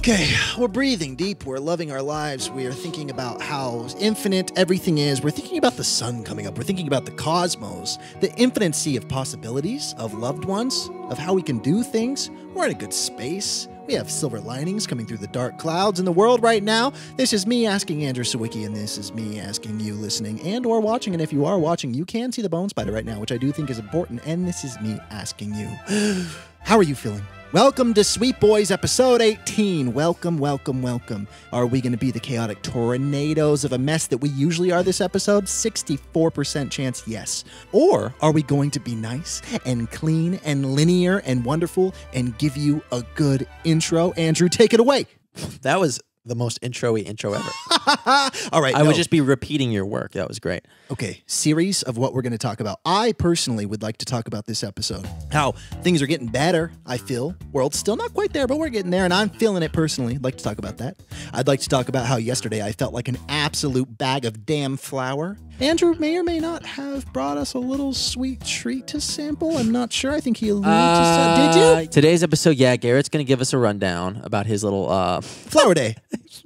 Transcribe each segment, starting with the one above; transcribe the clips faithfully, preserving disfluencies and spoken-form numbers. Okay, we're breathing deep, we're loving our lives, we are thinking about how infinite everything is, we're thinking about the sun coming up, we're thinking about the cosmos, the infinite sea of possibilities, of loved ones, of how we can do things. We're in a good space, we have silver linings coming through the dark clouds in the world right now. This is me asking Andrew Siwicki, and this is me asking you listening and or watching, and if you are watching, you can see the bone spider right now, which I do think is important, and this is me asking you, how are you feeling? Welcome to Sweet Boys episode eighteen. Welcome, welcome, welcome. Are we going to be the chaotic tornadoes of a mess that we usually are this episode? sixty-four percent chance yes. Or are we going to be nice and clean and linear and wonderful and give you a good intro? Andrew, take it away. That was the most intro-y intro ever. All right. I no. would just be repeating your work. That was great. Okay. Series of what we're going to talk about. I personally would like to talk about this episode. How things are getting better, I feel. World's still not quite there, but we're getting there, and I'm feeling it personally. I'd like to talk about that. I'd like to talk about how yesterday I felt like an absolute bag of damn flour. Andrew may or may not have brought us a little sweet treat to sample. I'm not sure. I think he alluded uh, to something. Did you? Today's episode, yeah, Garrett's going to give us a rundown about his little... Uh, Flower Day.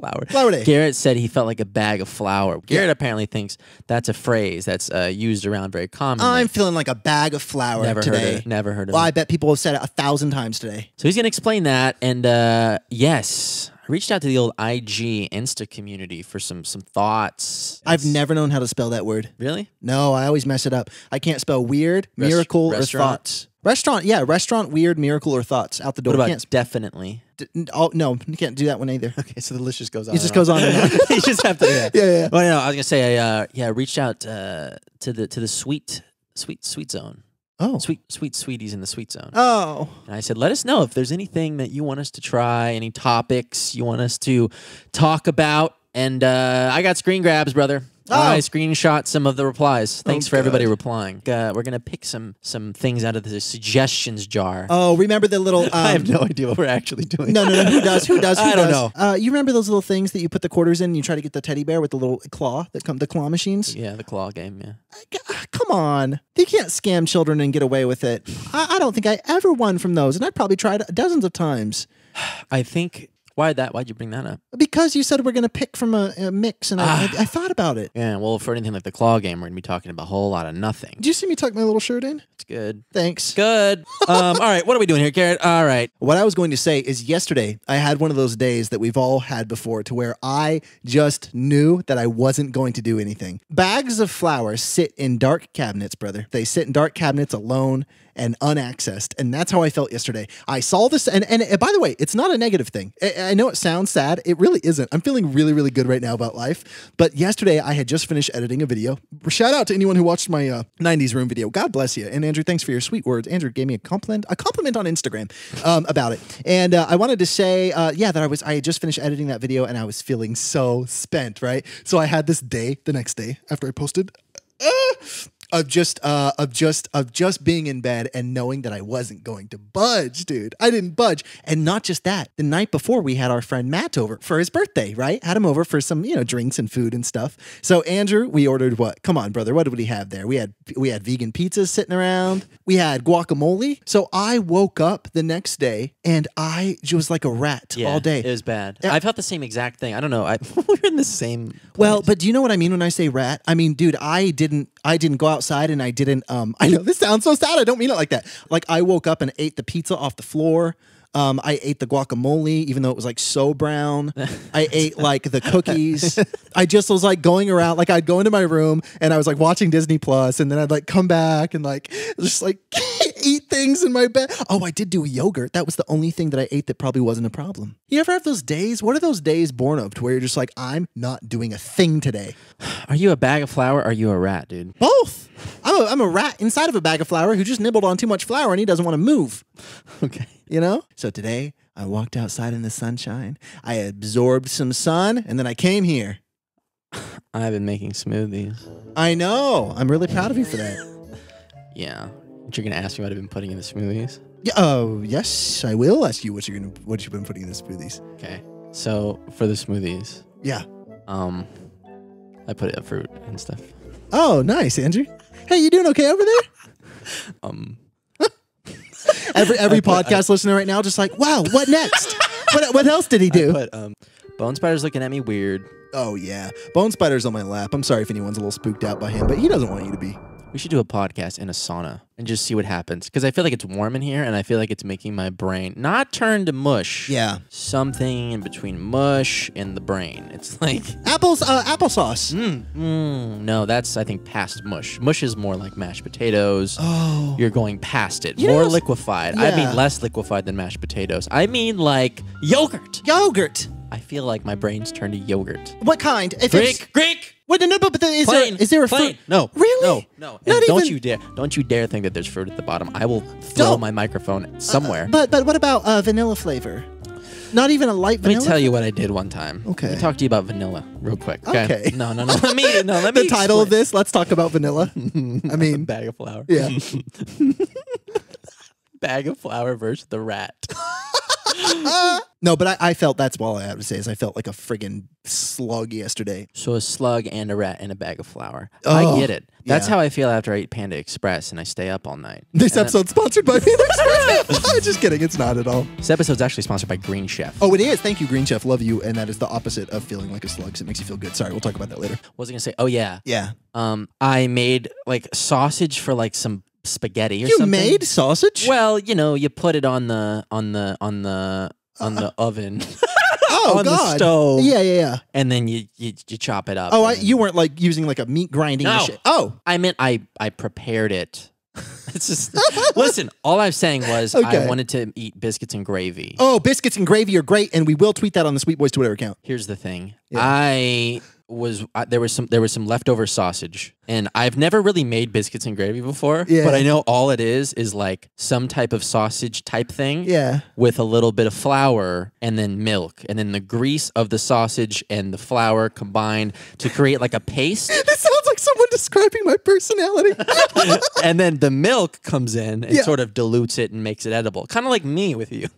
Flower. Flower Day. Garrett said he felt like a bag of flour. Garrett yeah. apparently thinks that's a phrase that's uh, used around very commonly. I'm feeling like a bag of flour never today. Heard of, never heard of well, it. Well, I bet people have said it a thousand times today. So he's going to explain that. And uh, yes, I reached out to the old I G Insta community for some some thoughts. I've never known how to spell that word. Really? No, I always mess it up. I can't spell weird, Rest miracle, restaurant. or thoughts. Restaurant, yeah, restaurant, weird, miracle, or thoughts out the door. What about can't definitely? D oh no, you can't do that one either. Okay, so the list just goes on. It just goes on. on. And on. You just have to. Yeah, yeah. yeah. Well, no, I was gonna say, I, uh, yeah, I reached out uh, to the to the sweet, sweet, sweet zone. Oh, sweet, sweet, sweeties in the sweet zone. Oh, and I said, let us know if there's anything that you want us to try, any topics you want us to talk about, and uh, I got screen grabs, brother. Oh. I screenshot some of the replies. Thanks oh, for everybody replying. Uh, we're going to pick some some things out of the suggestions jar. Oh, remember the little... Um, I have no idea what we're actually doing. No, no, no. Who does? Who does? Who I does? don't know. Uh, you remember those little things that you put the quarters in and you try to get the teddy bear with the little claw, that come, the claw machines? Yeah, the claw game, yeah. I, come on. They can't scam children and get away with it. I, I don't think I ever won from those, and I've probably tried dozens of times. I think... Why that? Why'd you bring that up? Because you said we're going to pick from a, a mix, and ah. I, I thought about it. Yeah, well, for anything like the claw game, we're going to be talking about a whole lot of nothing. Did you see me tuck my little shirt in? It's good. Thanks. Good. um, all right, what are we doing here, Garrett? All right. What I was going to say is yesterday, I had one of those days that we've all had before to where I just knew that I wasn't going to do anything. Bags of flour sit in dark cabinets, brother. They sit in dark cabinets alone and unaccessed, and that's how I felt yesterday. I saw this, and, and, and by the way, it's not a negative thing. I, I know it sounds sad. It really isn't. I'm feeling really, really good right now about life, but yesterday I had just finished editing a video. Shout out to anyone who watched my uh, nineties room video. God bless you, and Andrew, thanks for your sweet words. Andrew gave me a compliment, a compliment on Instagram um, about it, and uh, I wanted to say, uh, yeah, that I was, I had just finished editing that video, and I was feeling so spent, right? So I had this day, the next day, after I posted, uh, Of just, uh, of just, of just being in bed and knowing that I wasn't going to budge, dude. I didn't budge, and not just that. The night before, we had our friend Matt over for his birthday, right? Had him over for some, you know, drinks and food and stuff. So Andrew, we ordered what? Come on, brother. What did we have there? We had we had vegan pizzas sitting around. We had guacamole. So I woke up the next day and I was like a rat yeah, all day. It was bad. And I felt the same exact thing. I don't know. I, we're in the same place. Well, but do you know what I mean when I say rat? I mean, dude, I didn't. I didn't go out. Outside and I didn't um I know this sounds so sad, I don't mean it like that. Like I woke up and ate the pizza off the floor. Um, I ate the guacamole, even though it was like so brown. I ate like the cookies. I just was like going around, like I'd go into my room and I was like watching Disney Plus, and then I'd like come back and like just like eat things in my bed. Oh, I did do a yogurt. That was the only thing that I ate that probably wasn't a problem. You ever have those days? What are those days born of to where you're just like, I'm not doing a thing today? Are you a bag of flour or are you a rat, dude? Both. I'm a, I'm a rat inside of a bag of flour who just nibbled on too much flour and he doesn't want to move. Okay. You know? So today, I walked outside in the sunshine. I absorbed some sun, and then I came here. I've been making smoothies. I know. I'm really proud of you for that. Yeah. But you're going to ask me what I've been putting in the smoothies? Yeah, oh, yes, I will ask you what, you're gonna, what you've been putting in the smoothies. Okay. So, for the smoothies. Yeah. Um, I put up fruit and stuff. Oh, nice, Andrew. Hey, you doing okay over there? um... Every every podcast listener right now just like, wow, what next? What, what else did he do? But um, Bone Spider's looking at me weird. Oh yeah, Bone Spider's on my lap. I'm sorry if anyone's a little spooked out by him, but he doesn't want you to be. We should do a podcast in a sauna and just see what happens. Because I feel like it's warm in here, and I feel like it's making my brain not turn to mush. Yeah. Something in between mush and the brain. It's like... Apples, uh, applesauce. Mm. Mm, no, that's, I think, past mush. Mush is more like mashed potatoes. Oh. You're going past it. You more know, liquefied. Yeah. I mean less liquefied than mashed potatoes. I mean like yogurt. Yogurt. I feel like my brain's turned to yogurt. What kind? If Greek. It's... Greek. Wait, no, no, but the, is, plain, there, is there a plain. Fruit? No. Really? No, no. And don't even... you dare, don't you dare think that there's fruit at the bottom. I will throw no. my microphone somewhere. Uh, but but what about uh, vanilla flavor? Not even a light vanilla? Let me tell you what I did one time. Okay. Let me talk to you about vanilla real quick. Okay. okay. No, no, no. Let me, no, let me The title explain. Of this, let's talk about vanilla. I mean. A bag of flour. Yeah. Bag of flour versus the rat. Uh, no, but I, I felt that's all I have to say is I felt like a friggin' slug yesterday. So a slug and a rat and a bag of flour. Oh, I get it. That's yeah. how I feel after I eat Panda Express and I stay up all night. This and episode's sponsored by Panda Express. Just kidding. It's not at all. This episode's actually sponsored by Green Chef. Oh, it is. Thank you, Green Chef. Love you. And that is the opposite of feeling like a slug. So it makes you feel good. Sorry, we'll talk about that later. What was I gonna say? Oh yeah. Yeah. Um, I made like sausage for like some spaghetti or you something. You made sausage? Well, you know, you put it on the on the on the on uh, the oven. Oh on God. The stove. Yeah, yeah, yeah. And then you you, you chop it up. Oh, I, you weren't like using like a meat grinding no. shit. Oh. I meant I I prepared it. It's just listen, all I'm saying was okay. I wanted to eat biscuits and gravy. Oh, biscuits and gravy are great, and we will tweet that on the Sweet Boys Twitter account. Here's the thing. Yeah. I was uh, there was some there was some leftover sausage, and I've never really made biscuits and gravy before, yeah. but I know all it is is like some type of sausage type thing, yeah, with a little bit of flour and then milk, and then the grease of the sausage and the flour combined to create like a paste. This sounds like someone describing my personality. And then the milk comes in and yeah. sort of dilutes it and makes it edible, kind of like me with you.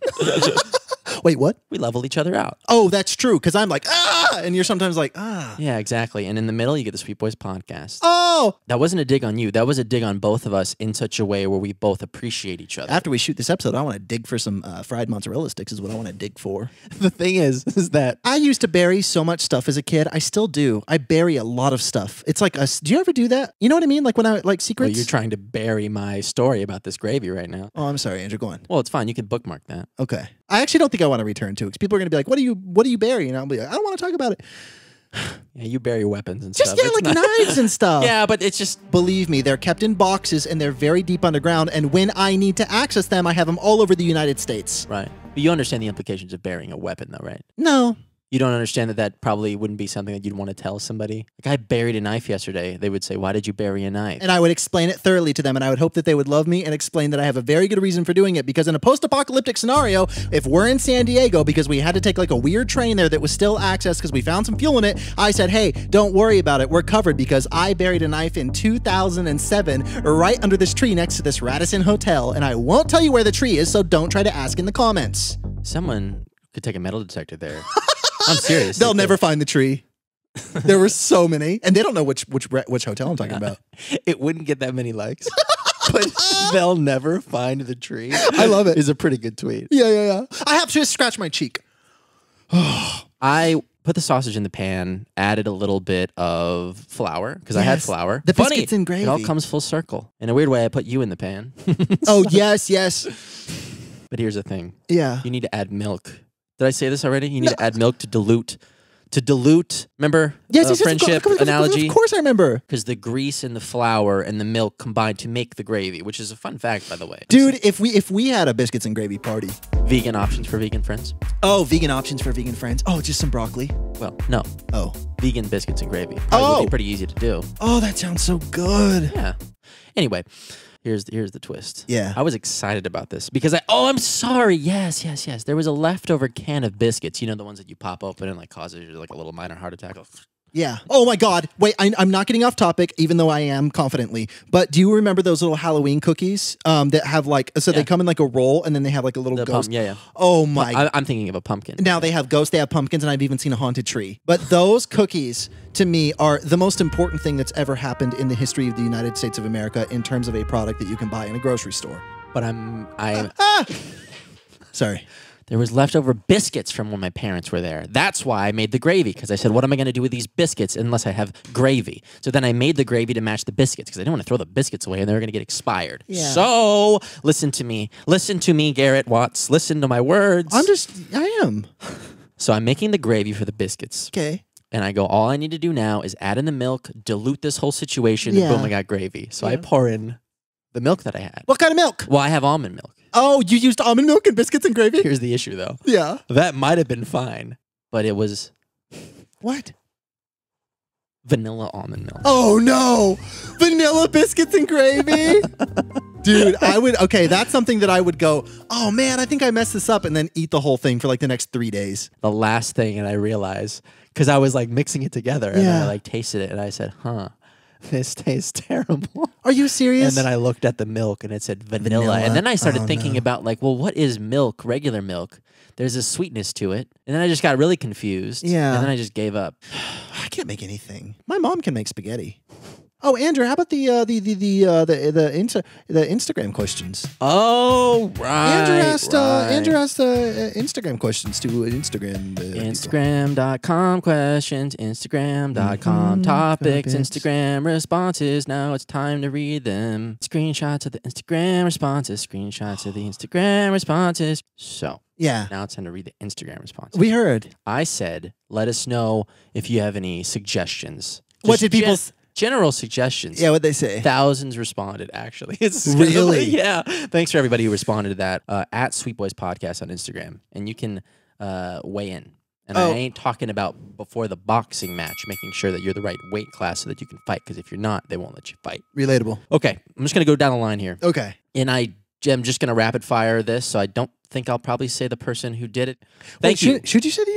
Wait, what? We level each other out. Oh, that's true, because I'm like, ah, and you're sometimes like, ah. Yeah, exactly. And in the middle, you get the Sweet Boys podcast. Oh! That wasn't a dig on you. That was a dig on both of us in such a way where we both appreciate each other. After we shoot this episode, I want to dig for some uh, fried mozzarella sticks is what I want to dig for. The thing is, is that I used to bury so much stuff as a kid. I still do. I bury a lot of stuff. It's like, a, do you ever do that? You know what I mean? Like when I, like secrets? Well, you're trying to bury my story about this gravy right now. Oh, I'm sorry, Andrew. Go on. Well, it's fine. You can bookmark that. Okay. I actually don't think I want to return to it because people are going to be like, what do you what do you bury? And I'll be like, I don't want to talk about it. Yeah, you bury weapons and just, stuff. Just, yeah, it's like knives and stuff. Yeah, but it's just... Believe me, they're kept in boxes and they're very deep underground. And when I need to access them, I have them all over the United States. Right. But you understand the implications of burying a weapon though, right? No. You don't understand that that probably wouldn't be something that you'd want to tell somebody. Like, I buried a knife yesterday. They would say, why did you bury a knife? And I would explain it thoroughly to them, and I would hope that they would love me and explain that I have a very good reason for doing it, because in a post-apocalyptic scenario, if we're in San Diego, because we had to take, like, a weird train there that was still accessed because we found some fuel in it, I said, hey, don't worry about it. We're covered, because I buried a knife in two thousand seven right under this tree next to this Radisson Hotel, and I won't tell you where the tree is, so don't try to ask in the comments. Someone could take a metal detector there. I'm serious. They'll never find the tree. There were so many, and they don't know which which which hotel I'm talking about. It wouldn't get that many likes, but they'll never find the tree. I love it. Is a pretty good tweet. Yeah, yeah, yeah. I have to just scratch my cheek. I put the sausage in the pan, added a little bit of flour because yes, I had flour. The Funny, biscuits and gravy. It all comes full circle. In a weird way, I put you in the pan. Oh yes, yes. But here's the thing. Yeah, you need to add milk. Did I say this already? You need no. to add milk to dilute. To dilute, remember? Yes, uh, yes, friendship yes, analogy? Of course I remember. Because the grease and the flour and the milk combined to make the gravy, which is a fun fact, by the way. Dude, if we if we had a biscuits and gravy party. Vegan options for vegan friends? Oh, vegan options for vegan friends. Oh, just some broccoli? Well, no. Oh. Vegan biscuits and gravy. Probably oh. would be pretty easy to do. Oh, that sounds so good. Yeah. Anyway. Here's the, here's the twist. Yeah. I was excited about this because I, oh, I'm sorry. Yes, yes, yes. There was a leftover can of biscuits. You know, the ones that you pop open and like causes like a little minor heart attack. Yeah. Oh my God. Wait, I, I'm not getting off topic, even though I am confidently. But do you remember those little Halloween cookies um, that have like, so yeah. they come in like a roll and then they have like a little the ghost. Pump, yeah, yeah. Oh my. I, I'm thinking of a pumpkin. Now they have ghosts, they have pumpkins, and I've even seen a haunted tree. But those cookies to me are the most important thing that's ever happened in the history of the United States of America in terms of a product that you can buy in a grocery store. But I'm, I'm. Uh, ah! Sorry. There was leftover biscuits from when my parents were there. That's why I made the gravy, because I said, what am I going to do with these biscuits unless I have gravy? So then I made the gravy to match the biscuits, because I didn't want to throw the biscuits away and they were going to get expired. Yeah. So listen to me. Listen to me, Garrett Watts. Listen to my words. I'm just, I am. So I'm making the gravy for the biscuits. Okay. And I go, all I need to do now is add in the milk, dilute this whole situation, yeah. and boom, I got gravy. So yeah. I pour in the milk that I had. What kind of milk? Well, I have almond milk. Oh, you used almond milk and biscuits and gravy? Here's the issue, though. Yeah. That might have been fine, but it was... What? Vanilla almond milk. Oh, no! Vanilla biscuits and gravy? Dude, I would... Okay, that's something that I would go, oh, man, I think I messed this up, and then eat the whole thing for, like, the next three days. The last thing, and I realized... Because I was, like, mixing it together, and yeah. I, like, tasted it, and I said, huh... This tastes terrible. Are you serious? And then I looked at the milk and it said vanilla. vanilla? And then I started oh, thinking no. about like, well, what is milk, regular milk? There's a sweetness to it. And then I just got really confused. Yeah. And then I just gave up. I can't make anything. My mom can make spaghetti. Oh, Andrew, how about the uh, the the the uh, the the, insta the Instagram questions? Oh, right. Andrew asked right. Uh, Andrew asked uh, Instagram questions to Instagram. Uh, Instagram dot com questions. Instagram dot com topics. Instagram responses. Now it's time to read them. Screenshots of the Instagram responses. Screenshots of the Instagram responses. So. Yeah. Now it's time to read the Instagram responses. We heard. I said, let us know if you have any suggestions. Just what did people say? General suggestions. Yeah, what'd they say? Thousands responded, actually. It's really? Yeah. Thanks for everybody who responded to that. Uh, at Sweet Boys Podcast on Instagram. And you can uh, weigh in. And oh. I ain't talking about before the boxing match, making sure that you're the right weight class so that you can fight. Because if you're not, they won't let you fight. Relatable. Okay. I'm just going to go down the line here. Okay. And I am just going to rapid fire this, so I don't think I'll probably say the person who did it. Thank Wait, you. Should, should you say the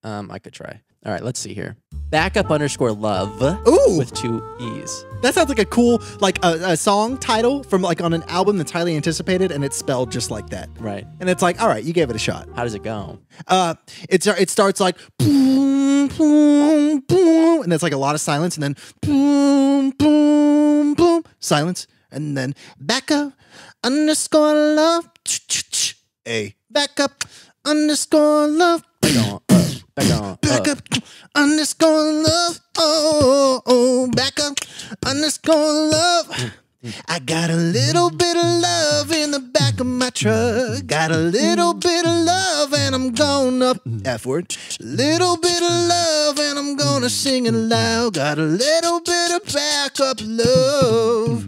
username? Um, I could try. All right, let's see here. Backup underscore love. Ooh. With two E's. That sounds like a cool, like a, a song title from like on an album that's highly anticipated, and it's spelled just like that. Right. And it's like, all right, you gave it a shot. How does it go? Uh, it's it starts like, boom, boom, boom, and it's like a lot of silence, and then boom, boom, boom, silence, and then backup underscore love. A backup underscore love. Back on. Back up. up underscore love. Oh, oh, oh. Back up underscore love. Mm-hmm. I got a little bit of love in the back of my truck. Got a little bit of love and I'm going up. F word. Little bit of love and I'm gonna sing it loud. Got a little bit of back up love.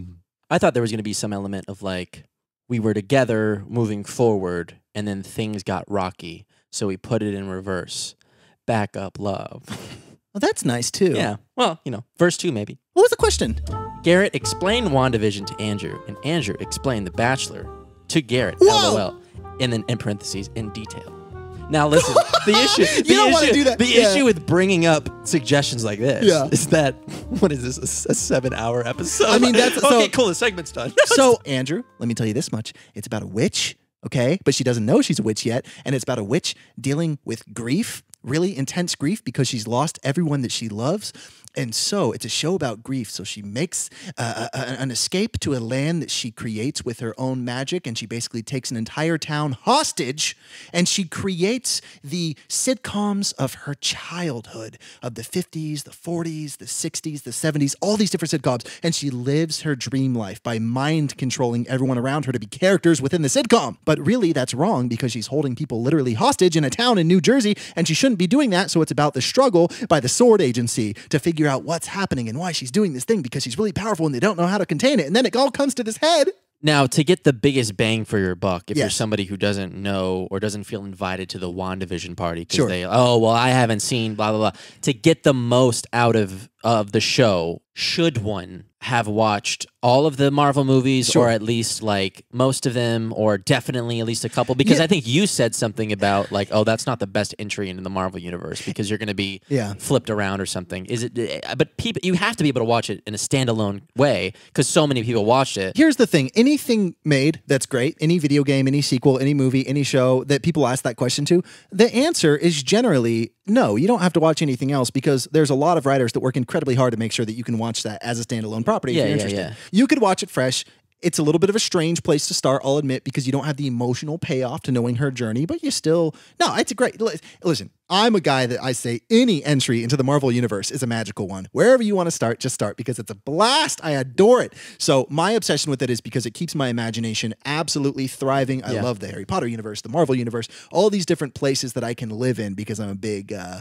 I thought there was gonna be some element of like, we were together moving forward and then things got rocky. So we put it in reverse. Back up love. Well, that's nice, too. Yeah. Well, you know, verse two, maybe. What was the question? Garrett explained WandaVision to Andrew, and Andrew explained The Bachelor to Garrett, Whoa. LOL, and then in parentheses, in detail. Now, listen, the issue... The you don't issue, want to do that. The yeah. issue with bringing up suggestions like this yeah. is that, what is this, a, a seven-hour episode? I mean, that's... Okay, so, cool, the segment's done. So, Andrew, let me tell you this much. It's about a witch, okay? But she doesn't know she's a witch yet, and it's about a witch dealing with grief. Really intense grief because she's lost everyone that she loves. And so it's a show about grief. So she makes uh, a, an escape to a land that she creates with her own magic. And she basically takes an entire town hostage. And she creates the sitcoms of her childhood of the fifties, the forties, the sixties, the seventies, all these different sitcoms. And she lives her dream life by mind controlling everyone around her to be characters within the sitcom. But really, that's wrong because she's holding people literally hostage in a town in New Jersey. And she shouldn't be doing that. So it's about the struggle by the Sword Agency to figure out what's happening and why she's doing this thing because she's really powerful and they don't know how to contain it. And then it all comes to this head. Now, to get the biggest bang for your buck, if yes. you're somebody who doesn't know or doesn't feel invited to the WandaVision party because sure. they, oh, well, I haven't seen blah, blah, blah. To get the most out of, of the show, should one have watched all of the Marvel movies sure. or at least like most of them or definitely at least a couple? Because yeah. I think you said something about like, oh, that's not the best entry into the Marvel universe because you're going to be yeah. flipped around or something. Is it? But people, you have to be able to watch it in a standalone way because so many people watched it. Here's the thing. Anything made that's great, any video game, any sequel, any movie, any show that people ask that question to, the answer is generally no, you don't have to watch anything else because there's a lot of writers that work incredibly hard to make sure that you can watch that as a standalone property yeah, if you're yeah, interested. Yeah. You could watch it fresh It's a little bit of a strange place to start, I'll admit, because you don't have the emotional payoff to knowing her journey, but you still, no, it's a great, listen, I'm a guy that I say any entry into the Marvel universe is a magical one. Wherever you want to start, just start, because it's a blast. I adore it. So my obsession with it is because it keeps my imagination absolutely thriving. I yeah. love the Harry Potter universe, the Marvel universe, all these different places that I can live in because I'm a big, uh,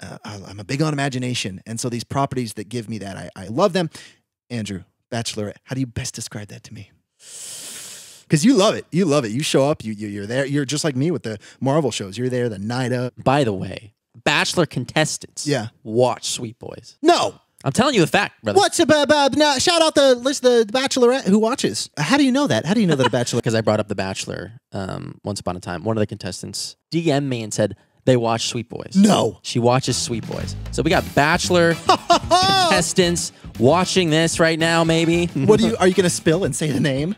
uh, I'm a big on imagination. And so these properties that give me that, I, I love them. Andrew, Bachelorette, how do you best describe that to me? Because you love it. You love it. You show up. You, you, you're there. You're just like me with the Marvel shows. You're there the night up. By the way, Bachelor contestants yeah. watch Sweet Boys. No. I'm telling you the fact, brother. What's about? Uh, no, shout out the list the Bachelorette who watches. How do you know that? How do you know that a Bachelor? Because I brought up The Bachelor um, once upon a time. One of the contestants D M'd me and said, they watch Sweet Boys. No. She watches Sweet Boys. So we got Bachelor contestants watching this right now, maybe. What do you, are you going to spill and say the name?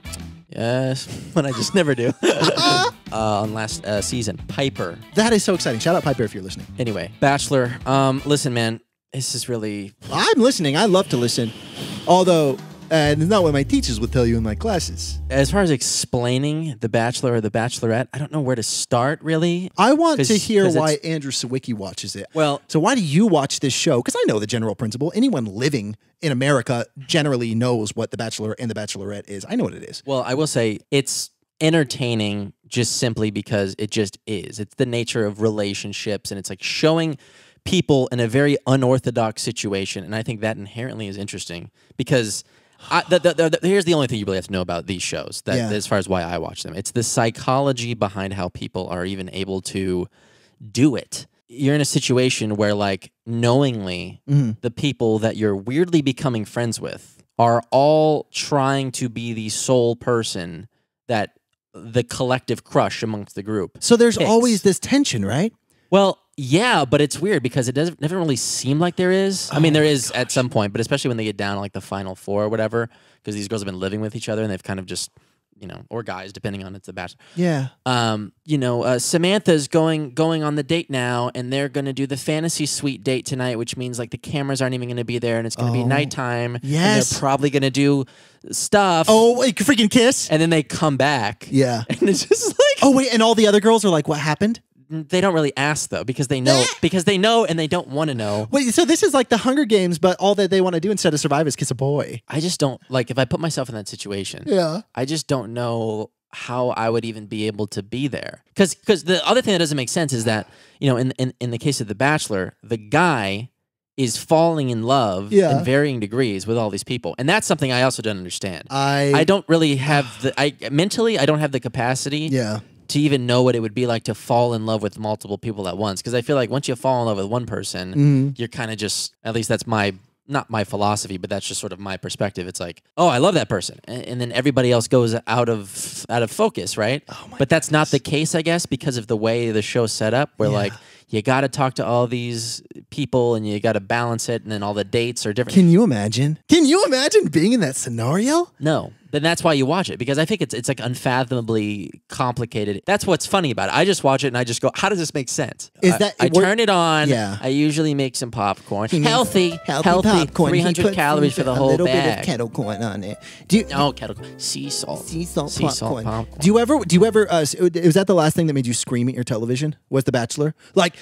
Yes, but I just never do. uh, on last uh, season, Piper. That is so exciting. Shout out Piper if you're listening. Anyway, Bachelor, um, listen, man, this is really... I'm listening. I love to listen. Although... And it's not what my teachers would tell you in my classes. As far as explaining The Bachelor or The Bachelorette, I don't know where to start, really. I want to hear why Andrew Siwicki watches it. Well, so why do you watch this show? Because I know the general principle. Anyone living in America generally knows what The Bachelor and The Bachelorette is. I know what it is. Well, I will say it's entertaining just simply because it just is. It's the nature of relationships, and it's like showing people in a very unorthodox situation, and I think that inherently is interesting because... I, the, the, the, here's the only thing you really have to know about these shows, that, yeah. as far as why I watch them. It's the psychology behind how people are even able to do it. You're in a situation where, like, knowingly, mm-hmm. the people that you're weirdly becoming friends with are all trying to be the sole person that the collective crush amongst the group. So there's picks. Always this tension, right? Well... Yeah, but it's weird because it doesn't never really seem like there is. I mean, there is at some point, but especially when they get down to like the final four or whatever, because these girls have been living with each other and they've kind of just, you know, or guys, depending on it's The Bachelor. Yeah. Um, you know, uh, Samantha's going going on the date now, and they're going to do the fantasy suite date tonight, which means like the cameras aren't even going to be there, and it's going to oh. be nighttime. Yes. And they're probably going to do stuff. Oh, a freaking kiss. And then they come back. Yeah. And it's just like... Oh, wait, and all the other girls are like, what happened? They don't really ask though, because they know, because they know, and they don't want to know. Wait, so this is like the Hunger Games, but all that they want to do instead of survive is kiss a boy. I just don't like if I put myself in that situation. Yeah, I just don't know how I would even be able to be there, because because the other thing that doesn't make sense is that, you know, in in in the case of The Bachelor, the guy is falling in love yeah. in varying degrees with all these people, and that's something I also don't understand. I I don't really have the I mentally I don't have the capacity. Yeah. To even know what it would be like to fall in love with multiple people at once. Because I feel like once you fall in love with one person, mm-hmm. you're kind of just, at least that's my, not my philosophy, but that's just sort of my perspective. It's like, oh, I love that person. And, and then everybody else goes out of out of focus, right? Oh my but that's goodness. Not the case, I guess, because of the way the show's set up. Where yeah. like, you got to talk to all these people and you got to balance it. And then all the dates are different. Can you imagine? Can you imagine being in that scenario? No. Then that's why you watch it, because I think it's it's like unfathomably complicated. That's what's funny about it. I just watch it and I just go, how does this make sense? Is that I, I turn it on. Yeah. I usually make some popcorn, he healthy, healthy, healthy popcorn. three hundred calories for the whole bag. A little bit of kettle corn on it. Do you, no kettle corn, sea salt, sea salt, sea salt popcorn. popcorn. Do you ever? Do you ever? Uh, was that the last thing that made you scream at your television? Was The Bachelor? Like,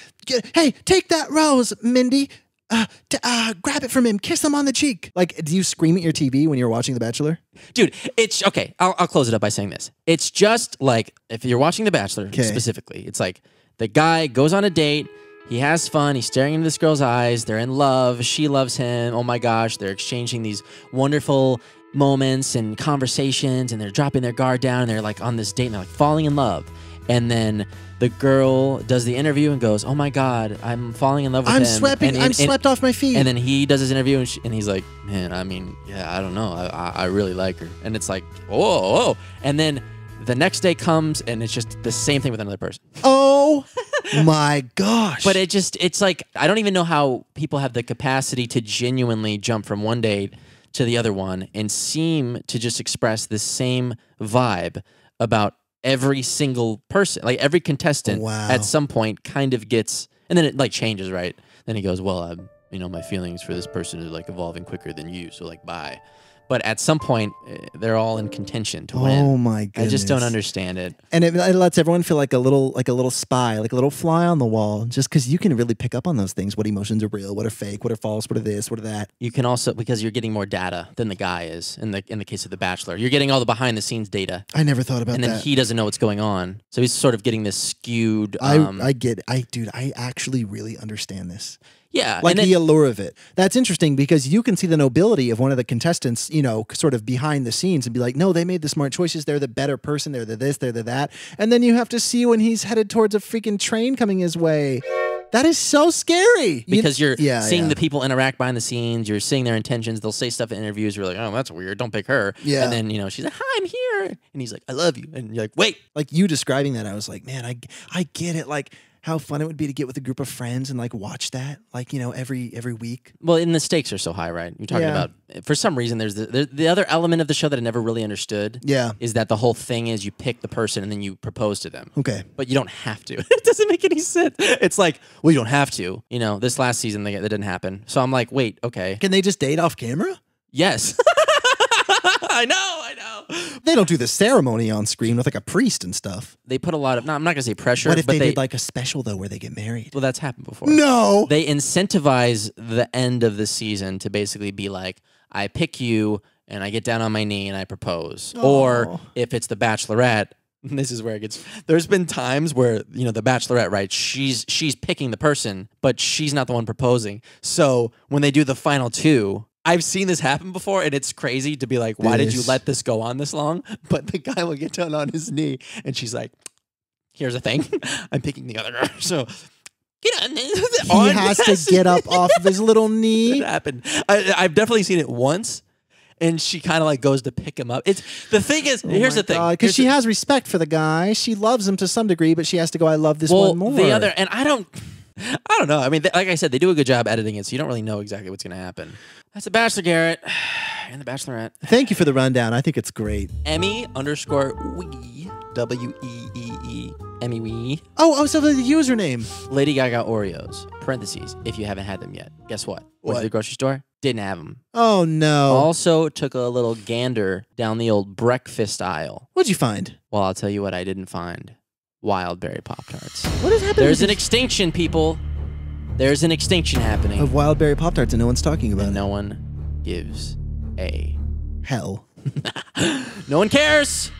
hey, take that rose, Mindy. Uh, to, uh, grab it from him, kiss him on the cheek. Like, do you scream at your T V when you're watching The Bachelor? Dude, it's, okay, I'll, I'll close it up by saying this. It's just like, if you're watching The Bachelor okay. specifically, it's like, the guy goes on a date, he has fun, he's staring into this girl's eyes, they're in love, she loves him, oh my gosh, they're exchanging these wonderful moments and conversations, and they're dropping their guard down, and they're like on this date, and they're like falling in love. And then the girl does the interview and goes, "Oh my God, I'm falling in love with I'm him." Swept, and, and, I'm and, swept off my feet. And then he does his interview and, she, and he's like, "Man, I mean, yeah, I don't know, I, I, I really like her." And it's like, "Whoa, whoa!" And then the next day comes and it's just the same thing with another person. Oh my gosh! But it just—it's like I don't even know how people have the capacity to genuinely jump from one date to the other one and seem to just express the same vibe about. Every single person, like every contestant wow. at some point kind of gets, and then it like changes, right? Then he goes, well, I'm, you know, my feelings for this person are like evolving quicker than you, so like bye. But at some point, they're all in contention to win. Oh my goodness! I just don't understand it. And it, it lets everyone feel like a little, like a little spy, like a little fly on the wall, just because you can really pick up on those things. What emotions are real? What are fake? What are false? What are this? What are that? You can also, because you're getting more data than the guy is in the in the case of The Bachelor. You're getting all the behind the scenes data. I never thought about that. And then that. He doesn't know what's going on, so he's sort of getting this skewed. Um, I I get it. I dude, I actually really understand this. Yeah. Like then, the allure of it. That's interesting because you can see the nobility of one of the contestants, you know, sort of behind the scenes and be like, no, they made the smart choices. They're the better person. They're the this, they're the that. And then you have to see when he's headed towards a freaking train coming his way. That is so scary. Because you're yeah, seeing yeah. the people interact behind the scenes. You're seeing their intentions. They'll say stuff in interviews. You're like, oh, that's weird. Don't pick her. Yeah. And then, you know, she's like, hi, I'm here. And he's like, I love you. And you're like, wait. Like you describing that, I was like, man, I, I get it. Like, how fun it would be to get with a group of friends and like watch that, like, you know, every every week. Well, and the stakes are so high, right? You're talking yeah. about, for some reason, there's the, the the other element of the show that I never really understood. Yeah, is that the whole thing is you pick the person and then you propose to them. Okay, but you don't have to. It doesn't make any sense. It's like, well, you don't have to. You know, this last season they, that didn't happen. So I'm like, wait, okay. Can they just date off camera? Yes. I know, I know. They don't do the ceremony on screen with like a priest and stuff. They put a lot of, no, I'm not going to say pressure. What if but they, they did like a special though where they get married? Well, that's happened before. No. They incentivize the end of the season to basically be like, I pick you and I get down on my knee and I propose. Oh. Or if it's The Bachelorette, this is where it gets, there's been times where, you know, the Bachelorette, right, she's she's picking the person, but she's not the one proposing. So when they do the final two, I've seen this happen before, and it's crazy to be like, why did you let this go on this long? But the guy will get down on his knee, and she's like, here's the thing. I'm picking the other girl, so... Get on, on. He has to get up off of his little knee. It happened. I, I've definitely seen it once, and she kind of like goes to pick him up. It's the thing is, oh here's the thing, because she the, has respect for the guy. She loves him to some degree, but she has to go, I love this well, one more. The other, and I don't... I don't know. I mean, like I said, they do a good job editing it, so you don't really know exactly what's going to happen. That's The Bachelor, Garrett, and The Bachelorette. Thank you for the rundown. I think it's great. Emmy underscore wee, W E E E, Emmy wee. Oh, oh, so the username. Lady Gaga Oreos, parentheses, if you haven't had them yet. Guess what? Went to the grocery store, didn't have them. Oh, no. Also took a little gander down the old breakfast aisle. What'd you find? Well, I'll tell you what I didn't find. Wild berry Pop-Tarts. What is happening? There's an extinction, people. There's an extinction happening. Of wild berry Pop-Tarts, and no one's talking about and it. No one gives a... hell. No one cares.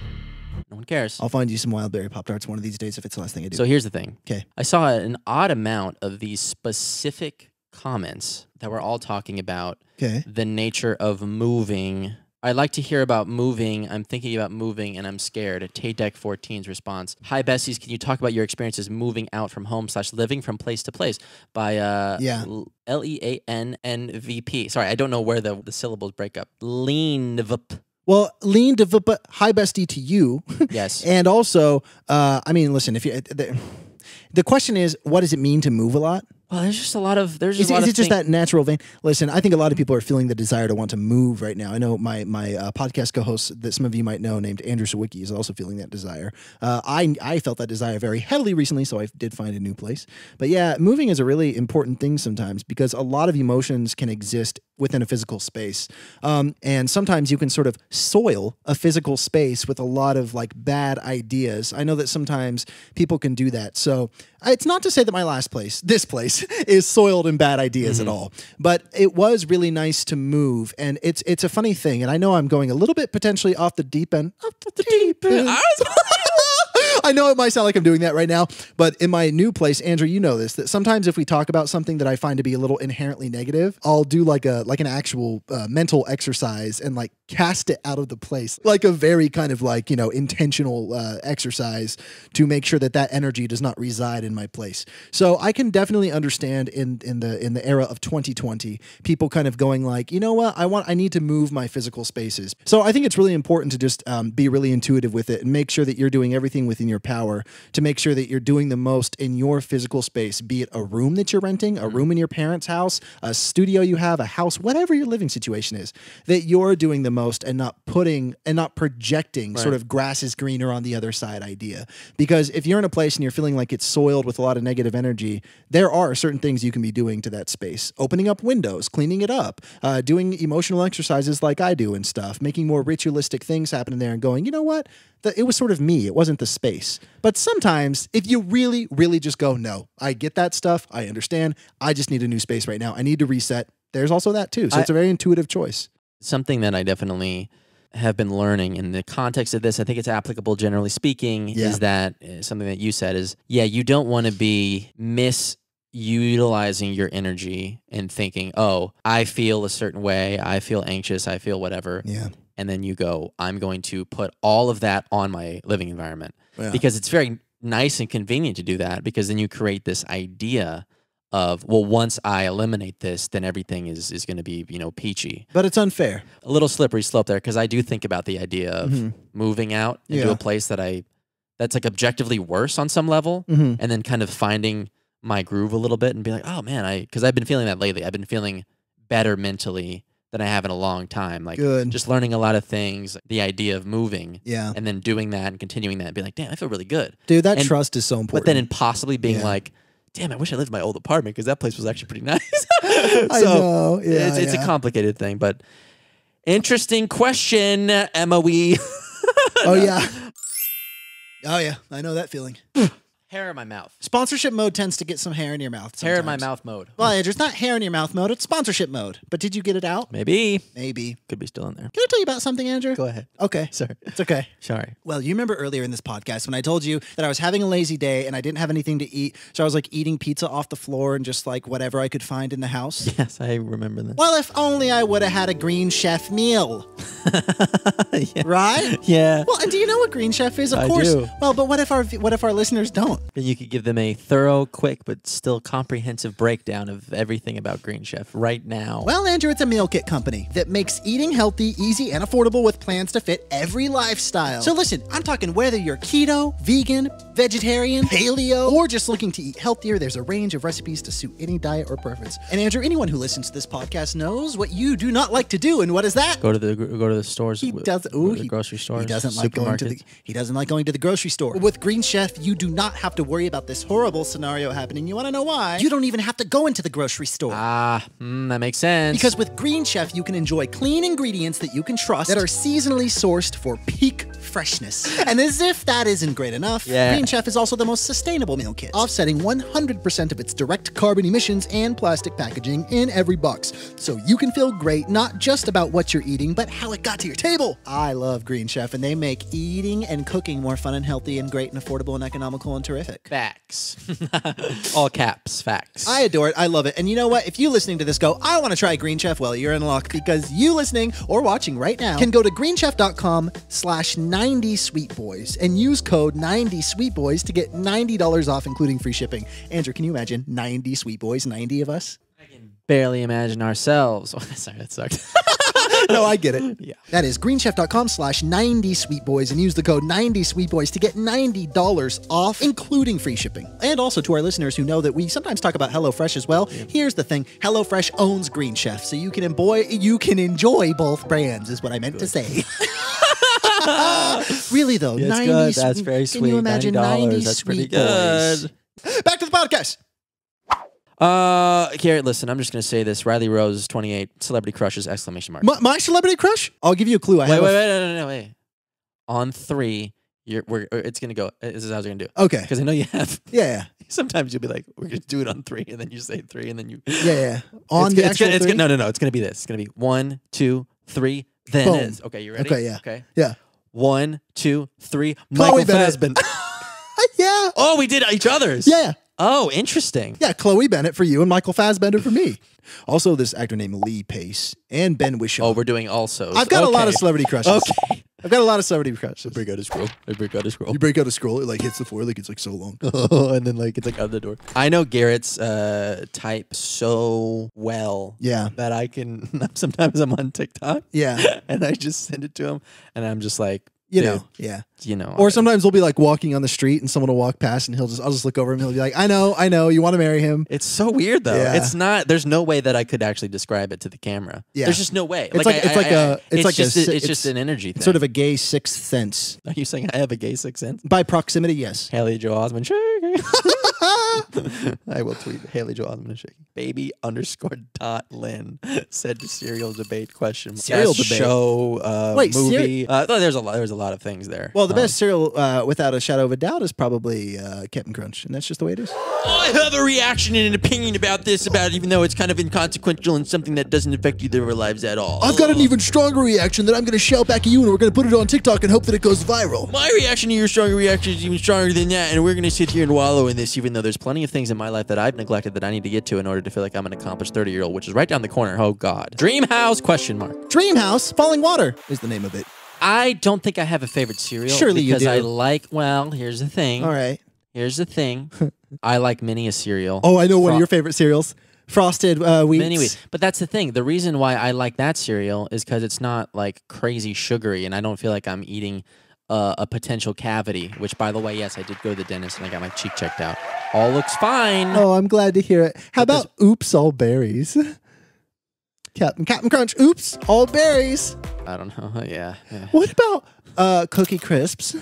No one cares. I'll find you some wild berry Pop-Tarts one of these days if it's the last thing I do. So here's the thing. Okay. I saw an odd amount of these specific comments that were all talking about okay. the nature of moving... I like to hear about moving. I'm thinking about moving, and I'm scared. Tay Deck fourteen's response. Hi, Bessies. Can you talk about your experiences moving out from home slash living from place to place by uh, yeah. L E A N N V P. Sorry, I don't know where the, the syllables break up. Lean V P. Well, lean to V P. Hi, Bestie, to you. Yes. And also, uh, I mean, listen, if you... The, the question is, what does it mean to move a lot? Well, there's just a lot of there's. Is, a lot is it of just that natural vein? Listen, I think a lot of people are feeling the desire to want to move right now. I know my my uh, podcast co-host that some of you might know, named Andrew Siwicki, is also feeling that desire. Uh, I I felt that desire very heavily recently, so I did find a new place. But yeah, moving is a really important thing sometimes because a lot of emotions can exist within a physical space, um, and sometimes you can sort of soil a physical space with a lot of like bad ideas. I know that sometimes people can do that. So it's not to say that my last place, this place, is soiled in bad ideas mm-hmm. at all, but it was really nice to move, and it's it's a funny thing. And I know I'm going a little bit potentially off the deep end. Off the, the deep, deep end. end. I know it might sound like I'm doing that right now, but in my new place, Andrew, you know this, that sometimes if we talk about something that I find to be a little inherently negative, I'll do like a like an actual uh, mental exercise and like cast it out of the place, like a very kind of like, you know, intentional uh, exercise to make sure that that energy does not reside in my place. So I can definitely understand in in the in the era of twenty twenty, people kind of going like, you know what, I want, I need to move my physical spaces. So I think it's really important to just um, be really intuitive with it and make sure that you're doing everything within your your power to make sure that you're doing the most in your physical space, be it a room that you're renting, a room in your parents' house, a studio you have, a house, whatever your living situation is, that you're doing the most most and not putting and not projecting right. sort of grass is greener on the other side idea. Because if you're in a place and you're feeling like it's soiled with a lot of negative energy, there are certain things you can be doing to that space. Opening up windows, cleaning it up, uh, doing emotional exercises like I do and stuff, making more ritualistic things happen in there and going, you know what? The, it was sort of me. It wasn't the space. But sometimes if you really, really just go, no, I get that stuff. I understand. I just need a new space right now. I need to reset. There's also that too. So I, it's a very intuitive choice. Something that I definitely have been learning in the context of this, I think it's applicable generally speaking, yeah. is that uh, something that you said is, yeah, you don't want to be misutilizing your energy and thinking, oh, I feel a certain way. I feel anxious. I feel whatever. Yeah. And then you go, I'm going to put all of that on my living environment. Yeah. Because it's very nice and convenient to do that, because then you create this idea of, well, once I eliminate this, then everything is, is going to be, you know, peachy. But it's unfair. A little slippery slope there, because I do think about the idea of mm-hmm. moving out into yeah. a place that I, that's like objectively worse on some level, mm-hmm. and then kind of finding my groove a little bit and be like, oh man, I, because I've been feeling that lately. I've been feeling better mentally than I have in a long time. Like Good. Just learning a lot of things, the idea of moving yeah. and then doing that and continuing that and be like, damn, I feel really good. Dude, that and, trust is so important. But then in possibly being yeah. like, damn, I wish I lived in my old apartment because that place was actually pretty nice. so I know. Yeah, it's, it's yeah. a complicated thing, but interesting question, M O E. Oh, yeah. Oh, yeah. I know that feeling. Hair in my mouth. Sponsorship mode tends to get some hair in your mouth. Sometimes. Hair in my mouth mode. Well, Andrew, it's not hair in your mouth mode. It's sponsorship mode. But did you get it out? Maybe. Maybe. Could be still in there. Can I tell you about something, Andrew? Go ahead. Okay. Sorry. It's okay. Sorry. Well, you remember earlier in this podcast when I told you that I was having a lazy day and I didn't have anything to eat. So I was like eating pizza off the floor and just like whatever I could find in the house. Yes, I remember that. Well, if only I would have had a Green Chef meal. yeah. Right? Yeah. Well, and do you know what Green Chef is? Of I course. Do. Well, but what if our what if our listeners don't? And you could give them a thorough, quick, but still comprehensive breakdown of everything about Green Chef right now. Well, Andrew, it's a meal kit company that makes eating healthy, easy, and affordable with plans to fit every lifestyle. So listen, I'm talking whether you're keto, vegan, vegetarian, paleo, or just looking to eat healthier, there's a range of recipes to suit any diet or preference. And Andrew, anyone who listens to this podcast knows what you do not like to do, and what is that? Go to the go to the stores. He does. Ooh, he, grocery stores. He doesn't like going to the. He doesn't like going to the grocery store. With Green Chef, you do not have to worry about this horrible scenario happening. You want to know why? You don't even have to go into the grocery store. Ah, uh, mm, that makes sense. Because with Green Chef, you can enjoy clean ingredients that you can trust that are seasonally sourced for peak freshness. And as if that isn't great enough, yeah. Green Chef is also the most sustainable meal kit, offsetting one hundred percent of its direct carbon emissions and plastic packaging in every box. So you can feel great, not just about what you're eating, but how it got to your table. I love Green Chef, and they make eating and cooking more fun and healthy and great and affordable and economical and terrific. Facts. All caps, facts. I adore it. I love it. And you know what? If you listening to this go, I want to try Green Chef, well, you're in luck, because you listening or watching right now can go to green chef dot com slash ninety sweet boys and use code ninety sweet boys to get ninety dollars off, including free shipping. Andrew, can you imagine ninety sweet boys, ninety of us? I can barely imagine ourselves. Oh, sorry, that sucked. No, I get it. Yeah. That is green chef dot com slash ninety sweet boys and use the code ninety sweet boys to get ninety dollars off, including free shipping. And also to our listeners who know that we sometimes talk about HelloFresh as well. Yeah. Here's the thing. HelloFresh owns Green Chef, so you can, emboy, you can enjoy both brands is what I meant good. To say. Really, though. Yeah, ninety good. That's very sweet. Can you imagine ninety that's sweet boys? Good. Back to the podcast. Uh, Garrett, listen, I'm just going to say this. Riley Rose, twenty-eight, celebrity crushes, exclamation mark. My, my celebrity crush? I'll give you a clue. I wait, have wait, wait, no, no, no, wait. On three, you're, we're, it's going to go. This is how you're going to do it. Okay. Because I know you have. Yeah. Sometimes you'll be like, we're going to do it on three, and then you say three, and then you. Yeah, yeah. On it's, the it's, actual it's, three? No, no, no. It's going to be this. It's going to be one, two, three, then Boom. It is. Okay, you ready? Okay, yeah. Okay. Yeah. One, two, three. Chloe Bennett. Yeah. Oh, we did each other's. Yeah. Oh, interesting. Yeah, Chloe Bennett for you and Michael Fassbender for me. Also, this actor named Lee Pace and Ben Whishaw. Oh, we're doing also. I've got okay. a lot of celebrity crushes. Okay. I've got a lot of celebrity crushes. I break out a scroll. I break out a scroll. You break out a scroll, it like hits the floor, like it's like so long. And then like it's like out the door. I know Garrett's uh, type so well yeah. that I can, sometimes I'm on TikTok. Yeah. And I just send it to him and I'm just like, You Dude, know, yeah. You know. Or I, sometimes we'll be like walking on the street and someone will walk past and he'll just, I'll just look over him and he'll be like, I know, I know, you want to marry him. It's so weird though. Yeah. It's not, there's no way that I could actually describe it to the camera. Yeah. There's just no way. It's like, it's like a, it's just, it's just an energy thing. Sort of a gay sixth sense. Are you saying I have a gay sixth sense? By proximity, yes. Haley Joel Osment. I will tweet Haley Joel Osment shaking. Baby underscore dot Lynn said to serial debate question. Serial debate. Show, uh, Wait, movie. Uh, there's a lot, there's a lot. lot of things there. Well, the um, best cereal uh, without a shadow of a doubt is probably uh, Captain Crunch, and that's just the way it is. I have a reaction and an opinion about this, about it, even though it's kind of inconsequential and something that doesn't affect either of our lives at all. I've got an even stronger reaction that I'm going to shout back at you, and we're going to put it on TikTok and hope that it goes viral. My reaction to your stronger reaction is even stronger than that, and we're going to sit here and wallow in this, even though there's plenty of things in my life that I've neglected that I need to get to in order to feel like I'm an accomplished thirty-year-old, which is right down the corner. Oh, God. Dream House? Question mark. Dream House? Falling Water is the name of it. I don't think I have a favorite cereal. Surely you do. Because I like, well, here's the thing. All right. Here's the thing. I like many a cereal. Oh, I know one Fro of your favorite cereals. Frosted uh, Wheats. Mini Wheats. But that's the thing. The reason why I like that cereal is because it's not like crazy sugary, and I don't feel like I'm eating uh, a potential cavity, which, by the way, yes, I did go to the dentist, and I got my cheek checked out. All looks fine. Oh, I'm glad to hear it. How but about Oops All Berries? Captain, Captain Crunch. Oops, all berries. I don't know. Yeah. yeah. What about uh, Cookie Crisps?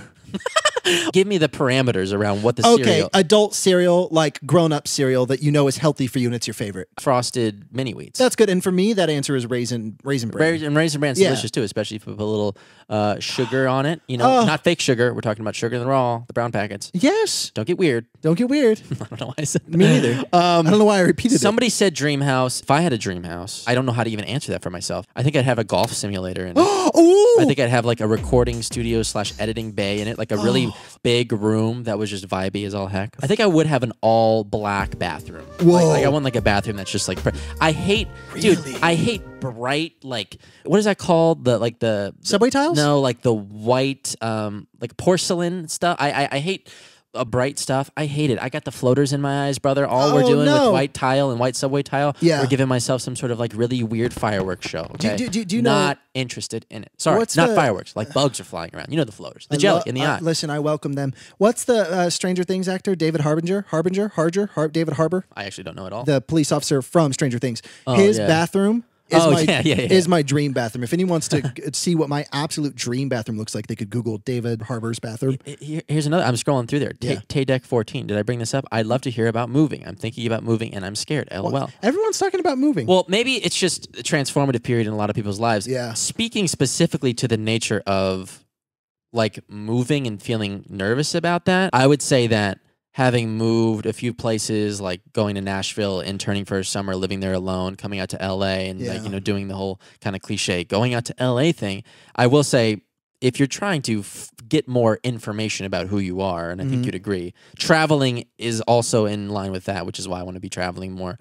Give me the parameters around what the okay, cereal. Okay, adult cereal, like grown-up cereal that you know is healthy for you and it's your favorite. Frosted Mini Wheats. That's good. And for me, that answer is Raisin Raisin Bran. And Raisin Bran's yeah. delicious too, especially if you put a little uh, sugar on it. You know, uh, not fake sugar. We're talking about sugar in the raw, the brown packets. Yes. Don't get weird. Don't get weird. I don't know why I said that. Me neither. Um, I don't know why I repeated somebody it. Somebody said dream house. If I had a dream house, I don't know how to even answer that for myself. I think I'd have a golf simulator in it. Ooh! I think I'd have like a recording studio slash editing bay in it, like a really big room that was just vibey as all heck. I think I would have an all black bathroom. Whoa. Like, like I want like a bathroom that's just like, I hate, really? dude, I hate bright, like, what is that called? The, like the- Subway tiles? No, like the white, um, like porcelain stuff. I, I, I hate uh, bright stuff. I hate it. I got the floaters in my eyes, brother. All oh, we're doing no. with white tile and white subway tile, yeah. we're giving myself some sort of like really weird fireworks show. Okay? Do, do, do, do you Not know interested in it. Sorry, What's not the, fireworks. Like bugs are flying around. You know the floaters. The I jelly in the uh, eye. Listen, I welcome them. What's the uh, Stranger Things actor? David Harbinger? Harbinger? Harger? Har David Harbour? I actually don't know at all. The police officer from Stranger Things. Oh, His yeah. bathroom is, oh, my, yeah, yeah, yeah. is my dream bathroom. If anyone wants to see what my absolute dream bathroom looks like, they could Google David Harbour's bathroom. Here's another. I'm scrolling through there. Yeah. Tay Deck fourteen. Did I bring this up? I'd love to hear about moving. I'm thinking about moving, and I'm scared. LOL. Well, everyone's talking about moving. Well, maybe it's just a transformative period in a lot of people's lives. Yeah. Speaking specifically to the nature of like moving and feeling nervous about that, I would say that having moved a few places, like going to Nashville, interning for a summer, living there alone, coming out to L A and yeah. like, you know, doing the whole kind of cliche going out to L A thing, I will say if you're trying to f get more information about who you are, and I mm-hmm. think you'd agree, traveling is also in line with that, which is why I want to be traveling more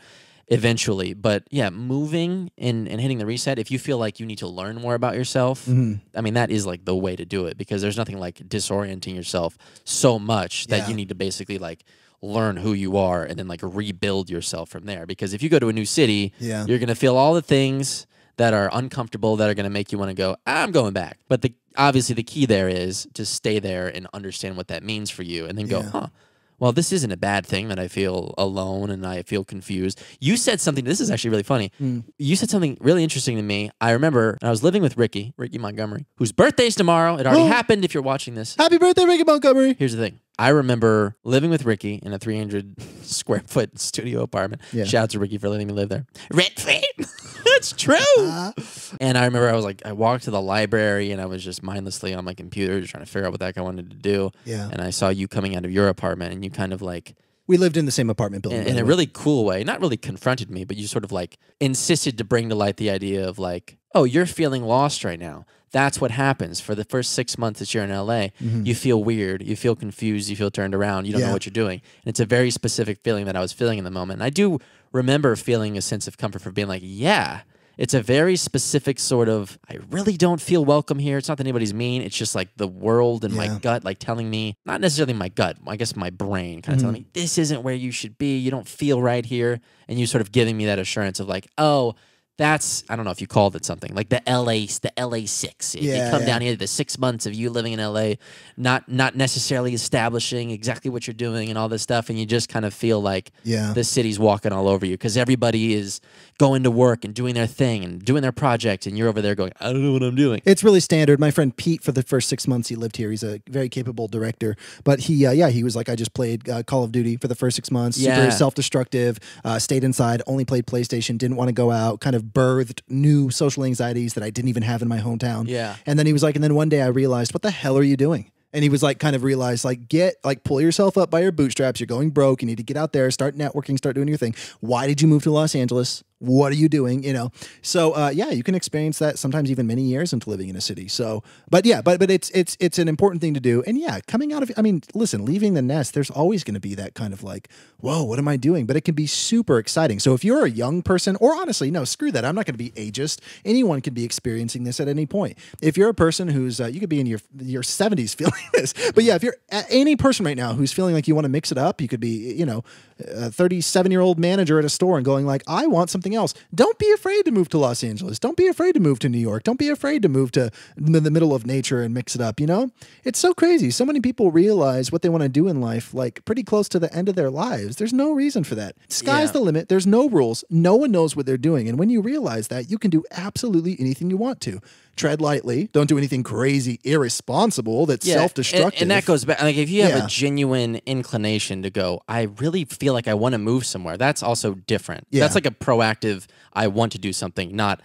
eventually. But yeah, moving and, and hitting the reset, if you feel like you need to learn more about yourself, mm-hmm. I mean, that is like the way to do it, because there's nothing like disorienting yourself so much that yeah. you need to basically like learn who you are and then like rebuild yourself from there. Because if you go to a new city, yeah. you're going to feel all the things that are uncomfortable that are going to make you want to go, I'm going back. But the obviously the key there is to stay there and understand what that means for you and then go, yeah. huh. well, this isn't a bad thing that I feel alone and I feel confused. You said something, this is actually really funny. Mm. You said something really interesting to me. I remember I was living with Ricky, Ricky Montgomery, whose birthday's tomorrow. It already oh. happened if you're watching this. Happy birthday, Ricky Montgomery. Here's the thing. I remember living with Ricky in a three hundred square foot studio apartment. Yeah. Shout out to Ricky for letting me live there. Rent free. It's true. Uh, and I remember I was like, I walked to the library and I was just mindlessly on my computer just trying to figure out what the heck I wanted to do. Yeah. And I saw you coming out of your apartment and you kind of like... We lived in the same apartment building. In, in a really cool way. Not really confronted me, but you sort of like insisted to bring to light the idea of like, oh, you're feeling lost right now. That's what happens for the first six months that you're in L A. Mm-hmm. You feel weird. You feel confused. You feel turned around. You don't yeah. know what you're doing. And it's a very specific feeling that I was feeling in the moment. And I do remember feeling a sense of comfort for being like, yeah, it's a very specific sort of, I really don't feel welcome here. It's not that anybody's mean. It's just like the world and yeah. my gut, like telling me, not necessarily my gut, I guess my brain kind of mm-hmm. telling me, this isn't where you should be. You don't feel right here. And you sort of giving me that assurance of like, oh, that's, I don't know if you called it something, like the L A, the L A six. If yeah, you come yeah. down here, the six months of you living in L A, not not necessarily establishing exactly what you're doing and all this stuff, and you just kind of feel like yeah. the city's walking all over you because everybody is going to work and doing their thing and doing their project, and you're over there going, I don't know what I'm doing. It's really standard. My friend Pete, for the first six months he lived here, he's a very capable director, but he, uh, yeah, he was like, I just played uh, Call of Duty for the first six months, yeah. super self-destructive, uh, stayed inside, only played PlayStation, didn't want to go out, kind of birthed new social anxieties that I didn't even have in my hometown. Yeah. And then he was like, and then one day I realized, what the hell are you doing? And he was like, kind of realized, like, get, like, pull yourself up by your bootstraps. You're going broke. You need to get out there, start networking, start doing your thing. Why did you move to Los Angeles? What are you doing? You know? So, uh, yeah, you can experience that sometimes even many years into living in a city. So, but yeah, but, but it's, it's, it's an important thing to do. And yeah, coming out of, I mean, listen, leaving the nest, there's always going to be that kind of like, whoa, what am I doing? But it can be super exciting. So if you're a young person, or honestly, no, screw that. I'm not going to be ageist. Anyone could be experiencing this at any point. If you're a person who's, uh, you could be in your, your seventies feeling this, but yeah, if you're any person right now who's feeling like you want to mix it up, you could be, you know, a thirty-seven year old manager at a store and going like, I want something else. Don't be afraid to move to Los Angeles. Don't be afraid to move to New York. Don't be afraid to move to the middle of nature and mix it up. You know, it's so crazy. So many people realize what they want to do in life, like pretty close to the end of their lives. There's no reason for that. Sky's yeah. the limit. There's no rules. No one knows what they're doing. And when you realize that, you can do absolutely anything you want to. Tread lightly. Don't do anything crazy, irresponsible, that's yeah. self-destructive. And, and that goes back. Like if you have yeah. a genuine inclination to go, I really feel like I want to move somewhere. That's also different. Yeah. That's like a proactive, I want to do something, not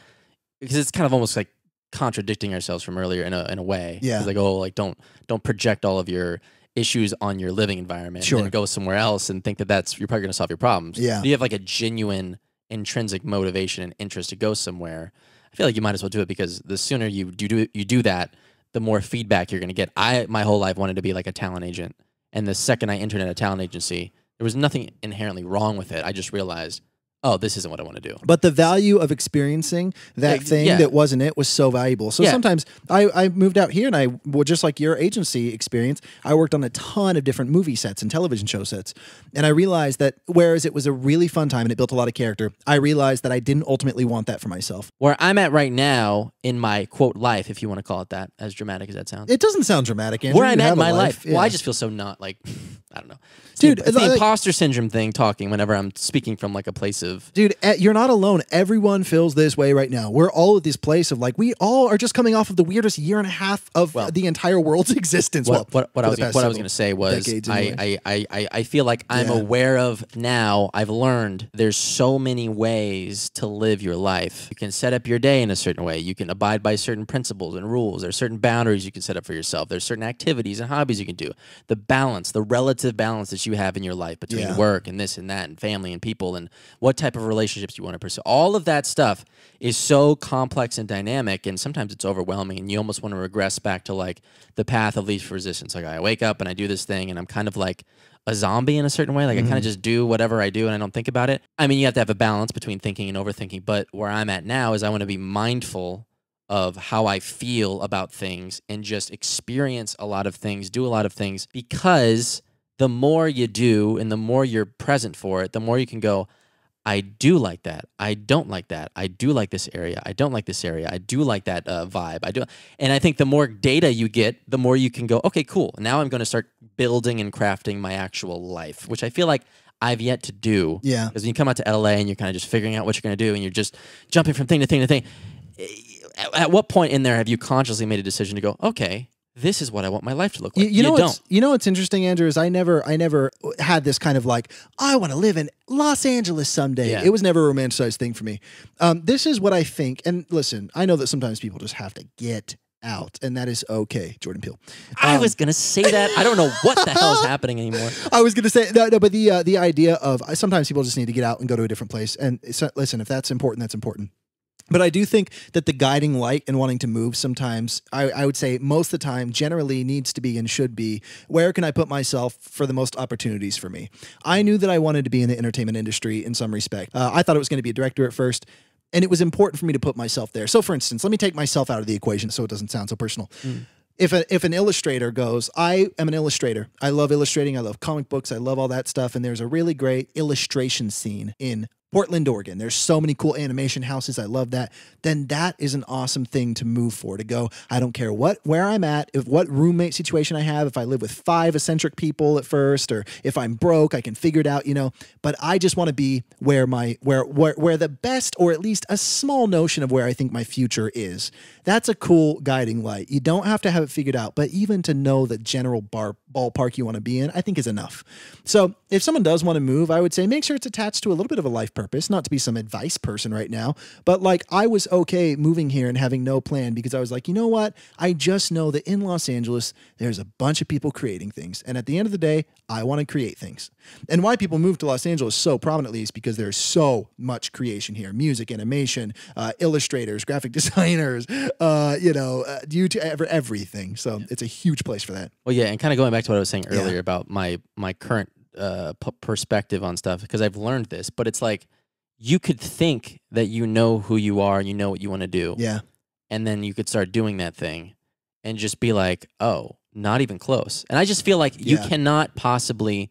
because it's kind of almost like contradicting ourselves from earlier in a in a way. Yeah. It's like, oh, like don't don't project all of your issues on your living environment sure. and go somewhere else and think that that's you're probably going to solve your problems. Yeah. If you have like a genuine intrinsic motivation and interest to go somewhere, I feel like you might as well do it, because the sooner you do, do you do that, the more feedback you're going to get. I, my whole life, wanted to be like a talent agent. And the second I entered at a talent agency, there was nothing inherently wrong with it. I just realized, oh, this isn't what I want to do. But the value of experiencing that yeah, thing yeah. that wasn't it was so valuable. So yeah. sometimes I, I moved out here and I, well, just like your agency experience, I worked on a ton of different movie sets and television show sets. And I realized that whereas it was a really fun time and it built a lot of character, I realized that I didn't ultimately want that for myself. Where I'm at right now in my, quote, life, if you want to call it that, as dramatic as that sounds. It doesn't sound dramatic, Andrew. Where I'm at in my life. life. Yeah. Well, I just feel so not like... I don't know. It's dude, the, it's the like, imposter syndrome thing talking whenever I'm speaking from like a place of... Dude, you're not alone. Everyone feels this way right now. We're all at this place of like, we all are just coming off of the weirdest year and a half of well, the entire world's existence. Well, what, what, I was, what I was going to say was decades, anyway. I, I, I, I feel like I'm yeah. aware of now, I've learned there's so many ways to live your life. You can set up your day in a certain way. You can abide by certain principles and rules. There's certain boundaries you can set up for yourself. There's certain activities and hobbies you can do. The balance, the relative balance that you have in your life between yeah. work and this and that and family and people and what type of relationships you want to pursue. All of that stuff is so complex and dynamic, and sometimes it's overwhelming, and you almost want to regress back to like the path of least resistance. Like I wake up and I do this thing and I'm kind of like a zombie in a certain way. Like mm-hmm. I kind of just do whatever I do and I don't think about it. I mean, you have to have a balance between thinking and overthinking, but where I'm at now is I want to be mindful of how I feel about things and just experience a lot of things, do a lot of things, because the more you do and the more you're present for it, the more you can go, I do like that. I don't like that. I do like this area. I don't like this area. I do like that uh, vibe. I do. And I think the more data you get, the more you can go, okay, cool. Now I'm going to start building and crafting my actual life, which I feel like I've yet to do. Yeah. Because when you come out to L A and you're kind of just figuring out what you're going to do and you're just jumping from thing to thing to thing, at what point in there have you consciously made a decision to go, okay, this is what I want my life to look like? You, you know, you don't. You know what's interesting, Andrew, is I never, I never had this kind of like, I want to live in Los Angeles someday. Yeah. It was never a romanticized thing for me. Um, this is what I think. And listen, I know that sometimes people just have to get out, and that is okay, Jordan Peele. Um, I was gonna say that. I don't know what the hell is happening anymore. I was gonna say no, no but the uh, the idea of uh, sometimes people just need to get out and go to a different place. And so, listen, if that's important, that's important. But I do think that the guiding light and wanting to move sometimes, I, I would say most of the time, generally needs to be and should be, where can I put myself for the most opportunities for me? I knew that I wanted to be in the entertainment industry in some respect. Uh, I thought it was going to be a director at first, and it was important for me to put myself there. So for instance, let me take myself out of the equation so it doesn't sound so personal. Mm. If, a, if an illustrator goes, I am an illustrator. I love illustrating. I love comic books. I love all that stuff. And there's a really great illustration scene in Portland, Oregon. There's so many cool animation houses. I love that. Then that is an awesome thing to move for, to go. I don't care what where I'm at, if what roommate situation I have, if I live with five eccentric people at first, or if I'm broke, I can figure it out, you know. But I just want to be where my where where where the best, or at least a small notion of where I think my future is. That's a cool guiding light. You don't have to have it figured out, but even to know the general bar ballpark you want to be in, I think is enough. So if someone does want to move, I would say make sure it's attached to a little bit of a life purpose. Purpose, not to be some advice person right now, but like I was okay moving here and having no plan because I was like, you know what? I just know that in Los Angeles, there's a bunch of people creating things. And at the end of the day, I want to create things. And why people move to Los Angeles so prominently is because there's so much creation here. Music, animation, uh, illustrators, graphic designers, uh, you know, uh, YouTube, everything. So yeah. It's a huge place for that. Well, yeah. And kind of going back to what I was saying earlier yeah. about my, my current uh, p perspective on stuff, because I've learned this, but it's like, you could think that you know who you are and you know what you want to do. Yeah. And then you could start doing that thing and just be like, oh, not even close. And I just feel like yeah. you cannot possibly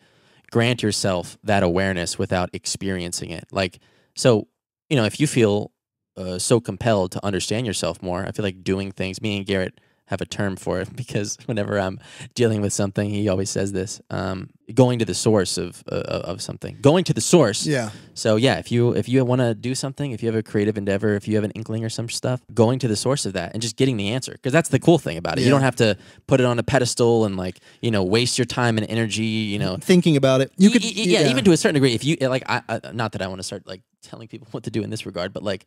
grant yourself that awareness without experiencing it. Like, so, you know, if you feel uh, so compelled to understand yourself more, I feel like doing things, me and Garrett have a term for it because whenever I'm dealing with something, he always says this, um, going to the source of, uh, of something, going to the source. Yeah. So yeah, if you, if you want to do something, if you have a creative endeavor, if you have an inkling or some stuff, going to the source of that and just getting the answer. Cause that's the cool thing about it. Yeah. You don't have to put it on a pedestal and like, you know, waste your time and energy, you know, thinking about it. You e could, e yeah, yeah, even to a certain degree, if you like, I, I not that I want to start like telling people what to do in this regard, but like,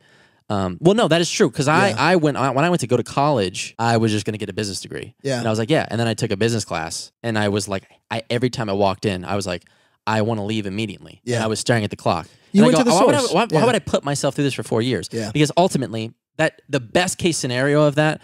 Um, well, no, that is true. Cause I, yeah. I went, I, when I went to go to college, I was just going to get a business degree. Yeah. And I was like, yeah. And then I took a business class and I was like, I, every time I walked in, I was like, I want to leave immediately. Yeah. And I was staring at the clock. You and went I go, to the source. Why would I, why, yeah. why would I put myself through this for four years? Yeah. Because ultimately that the best case scenario of that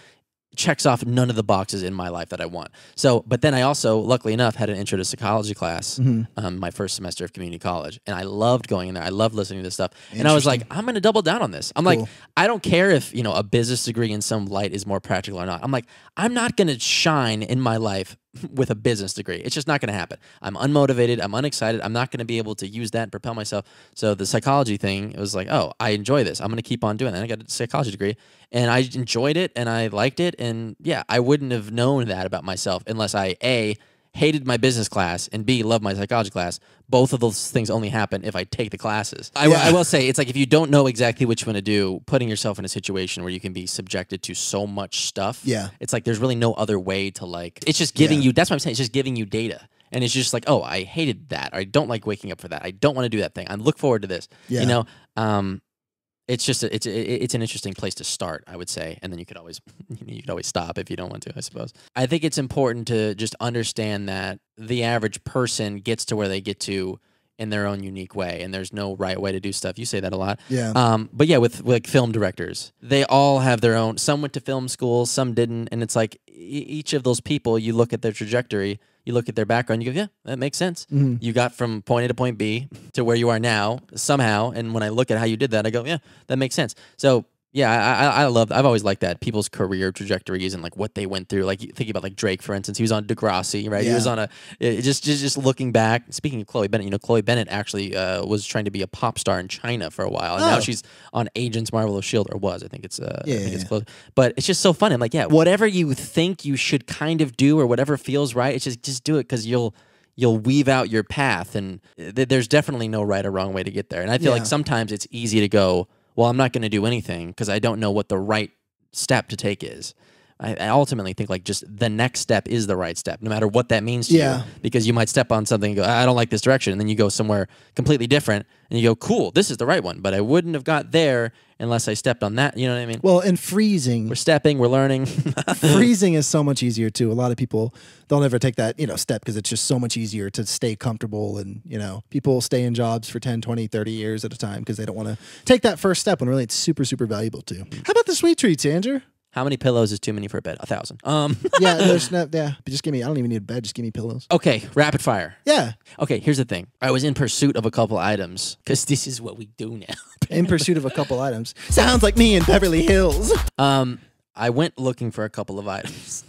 checks off none of the boxes in my life that I want. So, but then I also, luckily enough, had an intro to psychology class, mm-hmm. um, my first semester of community college. And I loved going in there. I loved listening to this stuff. And I was like, I'm going to double down on this. I'm cool. like, I don't care if, you know, a business degree in some light is more practical or not. I'm like, I'm not going to shine in my life with a business degree. It's just not going to happen. I'm unmotivated. I'm unexcited. I'm not going to be able to use that and propel myself. So the psychology thing, it was like, oh, I enjoy this. I'm going to keep on doing that. And I got a psychology degree and I enjoyed it and I liked it. And yeah, I wouldn't have known that about myself unless I, A, hated my business class, and B, loved my psychology class. Both of those things only happen if I take the classes. I, yeah. I will say, it's like if you don't know exactly which one to do, putting yourself in a situation where you can be subjected to so much stuff, yeah. it's like there's really no other way to like, it's just giving yeah. you, that's what I'm saying, it's just giving you data. And it's just like, oh, I hated that. Or I don't like waking up for that. I don't want to do that thing. I look forward to this. Yeah. You know, um, it's just a, it's a, it's an interesting place to start, I would say, and then you could always you could always stop if you don't want to, I suppose. I think it's important to just understand that the average person gets to where they get to in their own unique way, and there's no right way to do stuff. You say that a lot, yeah. Um, but yeah, with, with like film directors, they all have their own. Some went to film school, some didn't, and it's like e each of those people, you look at their trajectory. You look at their background, you go, yeah, that makes sense. Mm-hmm. You got from point A to point B to where you are now somehow. And when I look at how you did that, I go, yeah, that makes sense. So yeah, I, I love, I've always liked that. People's career trajectories and like what they went through. Like thinking about like Drake, for instance, he was on Degrassi, right? Yeah. He was on a, it, just, just just looking back, speaking of Chloe Bennett, you know, Chloe Bennett actually uh, was trying to be a pop star in China for a while. And oh. now she's on Agent Marvel of SHIELD, or was, I think it's, uh, yeah, I think yeah, it's yeah. close. But it's just so fun. I'm like, yeah, whatever you think you should kind of do or whatever feels right, it's just, just do it because you'll, you'll weave out your path. And th there's definitely no right or wrong way to get there. And I feel yeah. like sometimes it's easy to go, well, I'm not going to do anything because I don't know what the right step to take is. I, I ultimately think like just the next step is the right step, no matter what that means to yeah. you, because you might step on something and go, I don't like this direction. And then you go somewhere completely different and you go, cool, this is the right one. But I wouldn't have got there unless I stepped on that. You know what I mean? Well, and freezing. We're stepping, we're learning. Freezing is so much easier too. A lot of people, they'll never take that, you know, step because it's just so much easier to stay comfortable. And, you know, people stay in jobs for ten, twenty, thirty years at a time because they don't want to take that first step when really it's super, super valuable too. How about the sweet treats, Andrew? How many pillows is too many for a bed? A thousand. Um. yeah, there's no, yeah. But just give me, I don't even need a bed. Just give me pillows. Okay, rapid fire. Yeah. Okay, here's the thing. I was in pursuit of a couple items because this is what we do now. In pursuit of a couple items. Sounds like me in Beverly Hills. Um, I went looking for a couple of items.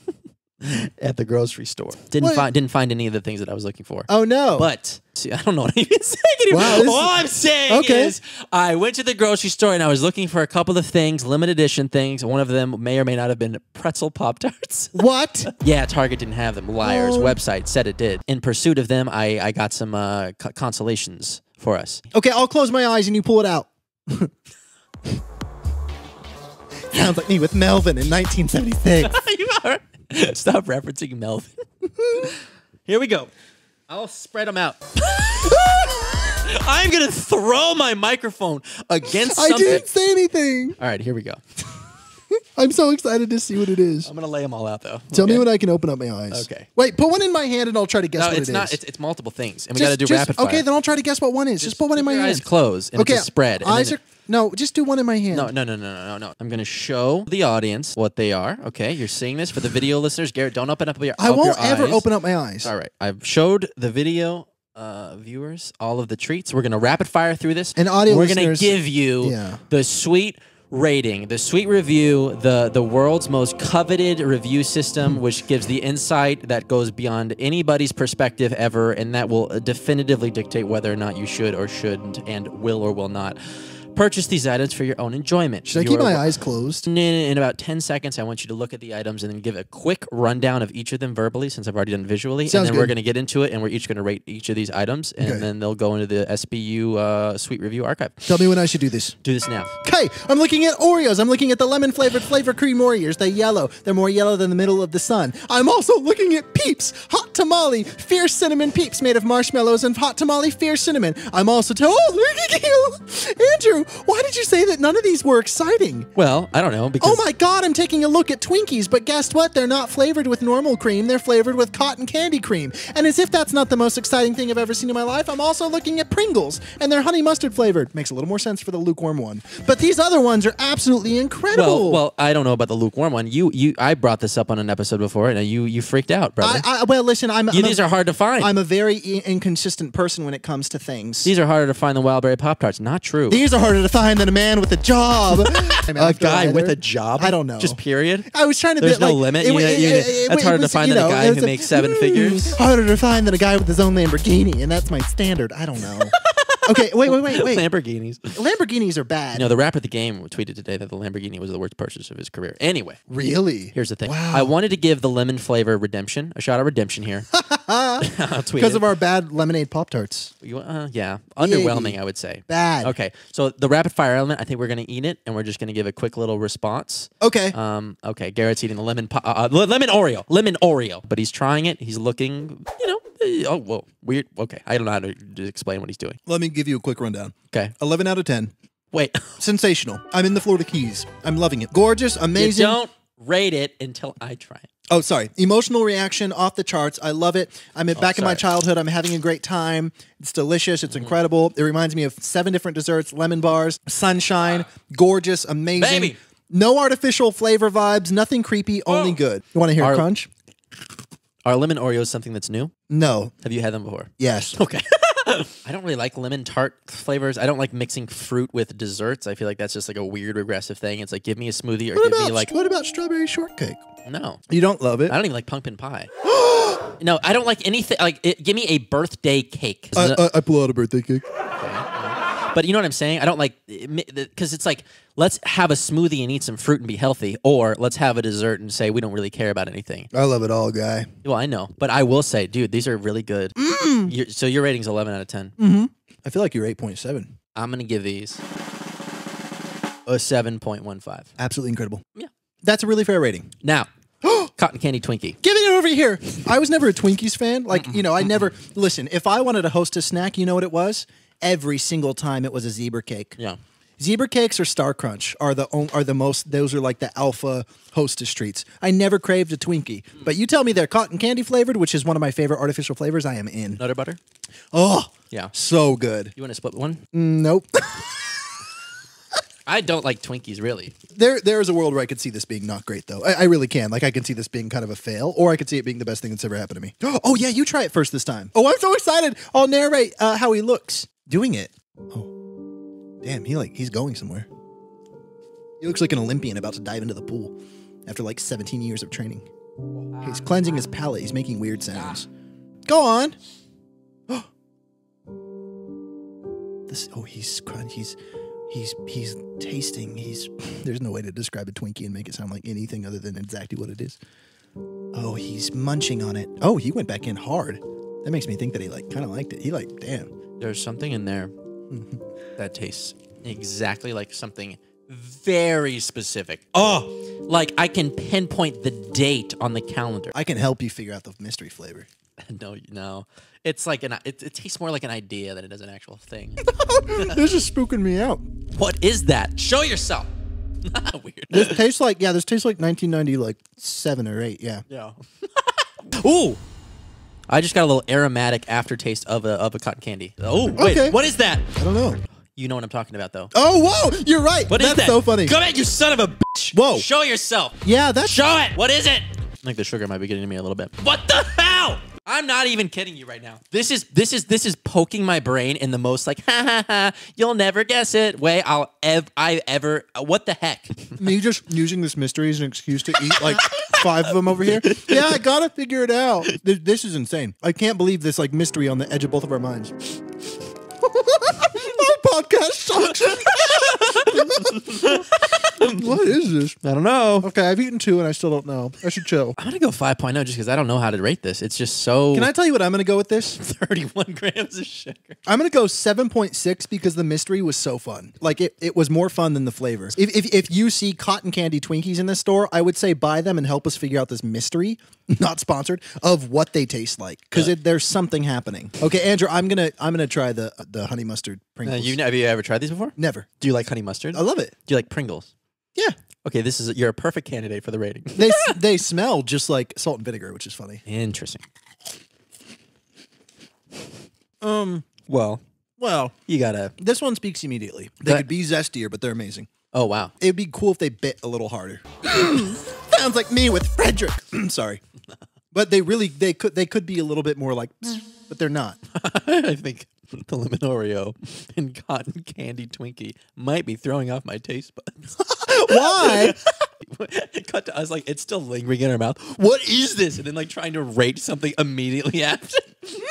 at the grocery store. Didn't what? find didn't find any of the things that I was looking for. Oh no! But see, I don't know what I'm even saying. Wow, All is... I'm saying okay. is I went to the grocery store and I was looking for a couple of things, limited edition things. One of them may or may not have been pretzel Pop Tarts. What? Yeah, Target didn't have them. Liars. Oh. Website said it did. In pursuit of them, I I got some uh, co consolations for us. Okay, I'll close my eyes and you pull it out. Sounds like me with Melvin in nineteen seventy-six. You are. Stop referencing Melvin. Here we go. I'll spread them out. I'm going to throw my microphone against something. I didn't say anything. All right, here we go. I'm so excited to see what it is. I'm going to lay them all out, though. Tell okay. me when I can open up my eyes. Okay. Wait, put one in my hand, and I'll try to guess no, what it's it not, is. It's, it's multiple things, and just, we got to do just, rapid fire. Okay, then I'll try to guess what one is. Just, just put one in my hand. Eyes closed, and okay, it's a spread. Eyes are... No, just do one in my hand. No, no, no, no, no, no. I'm going to show the audience what they are. Okay, you're seeing this for the video listeners. Garrett, don't open up your eyes. I won't ever eyes. open up my eyes. All right. I've showed the video uh, viewers all of the treats. We're going to rapid fire through this. And audio We're going to give you yeah. the sweet rating, the sweet review, the, the world's most coveted review system, which gives the insight that goes beyond anybody's perspective ever, and that will definitively dictate whether or not you should or shouldn't and will or will not purchase these items for your own enjoyment. Should you I keep my eyes closed? In, in about ten seconds, I want you to look at the items and then give a quick rundown of each of them verbally, since I've already done visually. Sounds and then good. We're going to get into it, and we're each going to rate each of these items, and okay. then they'll go into the S B U uh, Sweet Review Archive. Tell me when I should do this. Do this now. Okay, I'm looking at Oreos. I'm looking at the lemon-flavored flavor cream Oreos. They're yellow. They're more yellow than the middle of the sun. I'm also looking at Peeps, hot tamale, fierce cinnamon Peeps made of marshmallows and hot tamale, fierce cinnamon. I'm also telling oh, look at you, Andrew. Why did you say that none of these were exciting? Well, I don't know, because... Oh my god, I'm taking a look at Twinkies, but guess what? They're not flavored with normal cream, they're flavored with cotton candy cream. And as if that's not the most exciting thing I've ever seen in my life, I'm also looking at Pringles, and they're honey mustard flavored. Makes a little more sense for the lukewarm one. But these other ones are absolutely incredible. Well, well I don't know about the lukewarm one. You, you, I brought this up on an episode before, and you, you freaked out, brother. I, I, well, listen, I'm... You, I'm these a, are hard to find. I'm a very inconsistent person when it comes to things. These are harder to find than Wildberry Pop-Tarts. Not true. These are harder to find than a man with a job. I mean, a guy with a job? I don't know. Just period? I was trying to... There's bit, no like, limit? It, you, it, you, it, it, that's it, harder it was, to find than know, a guy who a, makes seven mm, figures? Harder to find than a guy with his own Lamborghini, and that's my standard. I don't know. Okay, wait, wait, wait, wait. Lamborghinis. Lamborghinis are bad. No, the rapper at the game tweeted today that the Lamborghini was the worst purchase of his career. Anyway. Really? Here's the thing. Wow. I wanted to give the lemon flavor redemption, a shot at redemption here. Because of our bad lemonade Pop-Tarts. Uh, yeah. Underwhelming, I would say. Bad. Okay, so the rapid fire element, I think we're going to eat it, and we're just going to give a quick little response. Okay. Um. Okay, Garrett's eating the lemon, po uh, uh, lemon Oreo. Lemon Oreo. But he's trying it. He's looking, you know. Oh, whoa. Weird. Okay. I don't know how to explain what he's doing. Let me give you a quick rundown. Okay. eleven out of ten. Wait. Sensational. I'm in the Florida Keys. I'm loving it. Gorgeous. Amazing. You don't rate it until I try it. Oh, sorry. Emotional reaction off the charts. I love it. I'm oh, back sorry. in my childhood. I'm having a great time. It's delicious. It's mm-hmm. incredible. It reminds me of seven different desserts, lemon bars, sunshine, wow. gorgeous, amazing. Baby. No artificial flavor vibes. Nothing creepy. Whoa. Only good. You want to hear Our a crunch? Are lemon Oreos something that's new? No. Have you had them before? Yes. Okay. I don't really like lemon tart flavors. I don't like mixing fruit with desserts. I feel like that's just like a weird regressive thing. It's like, give me a smoothie or what give about, me like... What about strawberry shortcake? No. You don't love it? I don't even like pumpkin pie. No, I don't like anything. Like, it, give me a birthday cake. I, I, I pull out a birthday cake. But you know what I'm saying? I don't like... Because it's like, let's have a smoothie and eat some fruit and be healthy, or let's have a dessert and say we don't really care about anything. I love it all, guy. Well, I know. But I will say, dude, these are really good. Mm. You're, so your rating's eleven out of ten. Mm-hmm. I feel like you're eight point seven. I'm going to give these a seven point one five. Absolutely incredible. Yeah. That's a really fair rating. Now... Cotton Candy Twinkie. Give it over here. I was never a Twinkies fan. Like, you know, I never... Listen, if I wanted to host a snack, you know what it was? Every single time it was a zebra cake. Yeah. Zebra cakes or Star Crunch are the are the most, those are like the alpha hostess treats. I never craved a Twinkie. But you tell me they're cotton candy flavored, which is one of my favorite artificial flavors, I am in. Nutter butter? Oh, yeah. So good. You want to split one? Nope. I don't like Twinkies, really. There, there is a world where I could see this being not great, though. I, I really can. Like, I can see this being kind of a fail, or I could see it being the best thing that's ever happened to me. Oh, yeah, you try it first this time. Oh, I'm so excited. I'll narrate uh, how he looks doing it. Oh, damn, he like he's going somewhere. He looks like an Olympian about to dive into the pool after, like, seventeen years of training. He's cleansing his palate. He's making weird sounds. Go on. This. Oh, he's crunch. He's, he's, he's tasting. He's. There's no way to describe a Twinkie and make it sound like anything other than exactly what it is. Oh, he's munching on it. Oh, he went back in hard. That makes me think that he like kind of liked it. He like, damn. There's something in there that tastes exactly like something very specific. Oh, like I can pinpoint the date on the calendar. I can help you figure out the mystery flavor. No, no. It's like an. It, it tastes more like an idea than it is an actual thing. This is spooking me out. What is that? Show yourself. Weird. This tastes like yeah. This tastes like nineteen ninety, like seven or eight. Yeah. Yeah. Ooh. I just got a little aromatic aftertaste of a of a cotton candy. Oh wait, okay. What is that? I don't know. You know what I'm talking about though. Oh whoa, you're right. What that's is that? So funny. Come at you, son of a bitch. Whoa. Show yourself. Yeah, that's. Show it. What is it? I think the sugar might be getting to me a little bit. What the hell? I'm not even kidding you right now. This is this is this is poking my brain in the most like ha ha ha. You'll never guess it. Way I'll ev I ever. What the heck? Me just using this mystery as an excuse to eat like five of them over here. Yeah, I gotta figure it out. This is insane. I can't believe this like mystery on the edge of both of our minds. My podcast sucks. What is this? I don't know. Okay, I've eaten two and I still don't know. I should chill. I'm going to go five point oh just because I don't know how to rate this. It's just so... Can I tell you what I'm going to go with this? thirty-one grams of sugar. I'm going to go seven point six because the mystery was so fun. Like, it, it was more fun than the flavor. If, if, if you see cotton candy Twinkies in this store, I would say buy them and help us figure out this mystery, not sponsored, of what they taste like. Because yeah. There's something happening. Okay, Andrew, I'm going to I'm gonna try the, the honey mustard Pringles. Uh, you've, have you ever tried these before? Never. Do you like honey mustard? I love it. Do you like Pringles? Yeah. Okay, this is you're a perfect candidate for the rating. They they smell just like salt and vinegar, which is funny. Interesting. Um. Well. Well. You gotta. This one speaks immediately. They that, could be zestier, but they're amazing. Oh wow. It'd be cool if they bit a little harder. Sounds like me with Frederick. Sorry. But they really they could they could be a little bit more like, but they're not. I think the lemon Oreo and cotton candy Twinkie might be throwing off my taste buds. Why? It cut to us like it's still lingering in our mouth. What is this? And then like trying to rate something immediately after,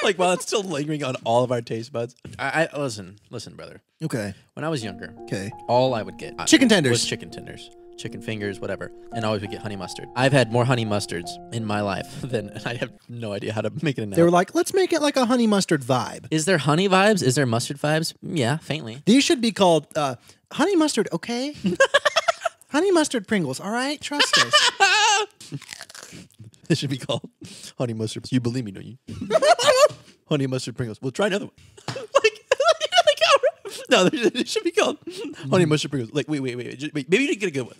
like while it's still lingering on all of our taste buds. I, I listen, listen, brother. Okay. When I was younger, okay, all I would get chicken tenders was chicken tenders. Chicken fingers, whatever, and always we get honey mustard. I've had more honey mustards in my life than and I have no idea how to make it. Now. They were like, let's make it like a honey mustard vibe. Is there honey vibes? Is there mustard vibes? Yeah, faintly. These should be called uh, honey mustard. Okay, honey mustard Pringles. All right, trust us. This should be called honey mustard. You believe me, don't you? Honey mustard Pringles. We'll try another one. No, it should be called honey mustard Pringles. Like, wait, wait, wait, just, wait. Maybe you didn't get a good one.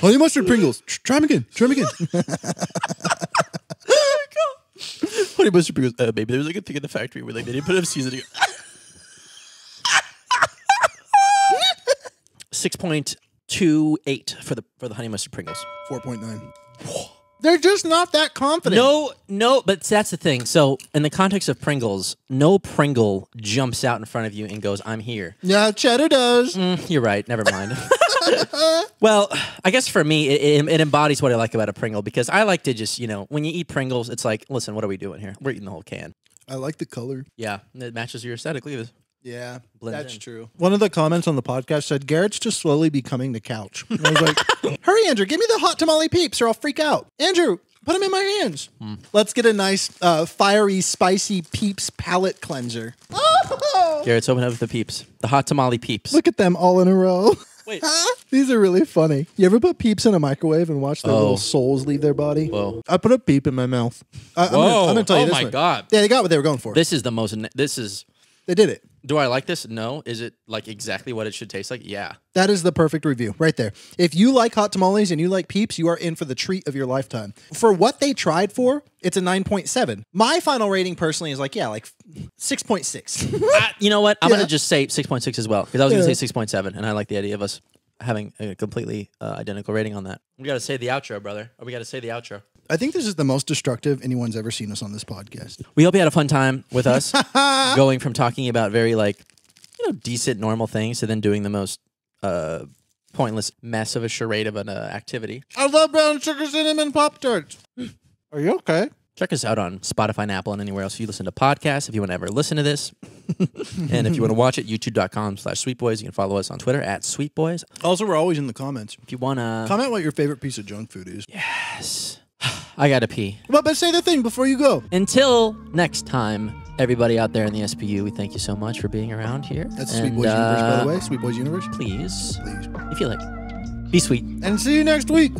Honey mustard Pringles. Try them again. Try them again. Honey mustard Pringles. Uh, baby, there was like a thing in the factory where like they didn't put up seasoning. Six point two eight for the for the honey mustard Pringles. Four point nine. They're just not that confident. No, no, but that's the thing. So in the context of Pringles, no Pringle jumps out in front of you and goes, I'm here. No, cheddar does. Mm, you're right. Never mind. Well, I guess for me, it, it embodies what I like about a Pringle because I like to just, you know, when you eat Pringles, it's like, listen, what are we doing here? We're eating the whole can. I like the color. Yeah, it matches your aesthetic. Leave it. Yeah, Blend that's in. True. One of the comments on the podcast said, Garrett's just slowly becoming the couch. And I was like, hurry, Andrew, give me the hot tamale peeps or I'll freak out. Andrew, put them in my hands. Mm. Let's get a nice, uh, fiery, spicy peeps palate cleanser. Oh! Garrett's open up the peeps, the hot tamale peeps. Look at them all in a row. Wait. These are really funny. You ever put peeps in a microwave and watch their oh. little souls leave their body? Whoa. I put a peep in my mouth. I, Whoa. I'm going to tell you oh this Oh, my one. God. Yeah, they got what they were going for. This is the most, this is... They did it. Do I like this? No. Is it like exactly what it should taste like? Yeah. That is the perfect review right there. If you like hot tamales and you like peeps, you are in for the treat of your lifetime. For what they tried for, it's a nine point seven. My final rating personally is like, yeah, like six point six. uh, you know what? I'm yeah. going to just say six point six as well because I was yeah. going to say six point seven and I like the idea of us having a completely uh, identical rating on that. We got to say the outro, brother. Oh, we got to say the outro. I think this is the most destructive anyone's ever seen us on this podcast. We hope you had a fun time with us, going from talking about very, like, you know, decent, normal things to then doing the most uh, pointless mess of a charade of an uh, activity. I love brown sugar cinnamon Pop-Tarts. Are you okay? Check us out on Spotify and Apple and anywhere else you listen to podcasts if you want to ever listen to this. And if you want to watch it, youtube dot com slash sweet boys. You can follow us on Twitter at sweet boys. Also, we're always in the comments. If you want to... Comment what your favorite piece of junk food is. Yes. I got to pee. Well, but say the thing before you go. Until next time, everybody out there in the S P U, we thank you so much for being around here. That's and, Sweet Boys uh, Universe, by the way. Sweet Boys Universe. Please. Please. If you like. Be sweet. And see you next week.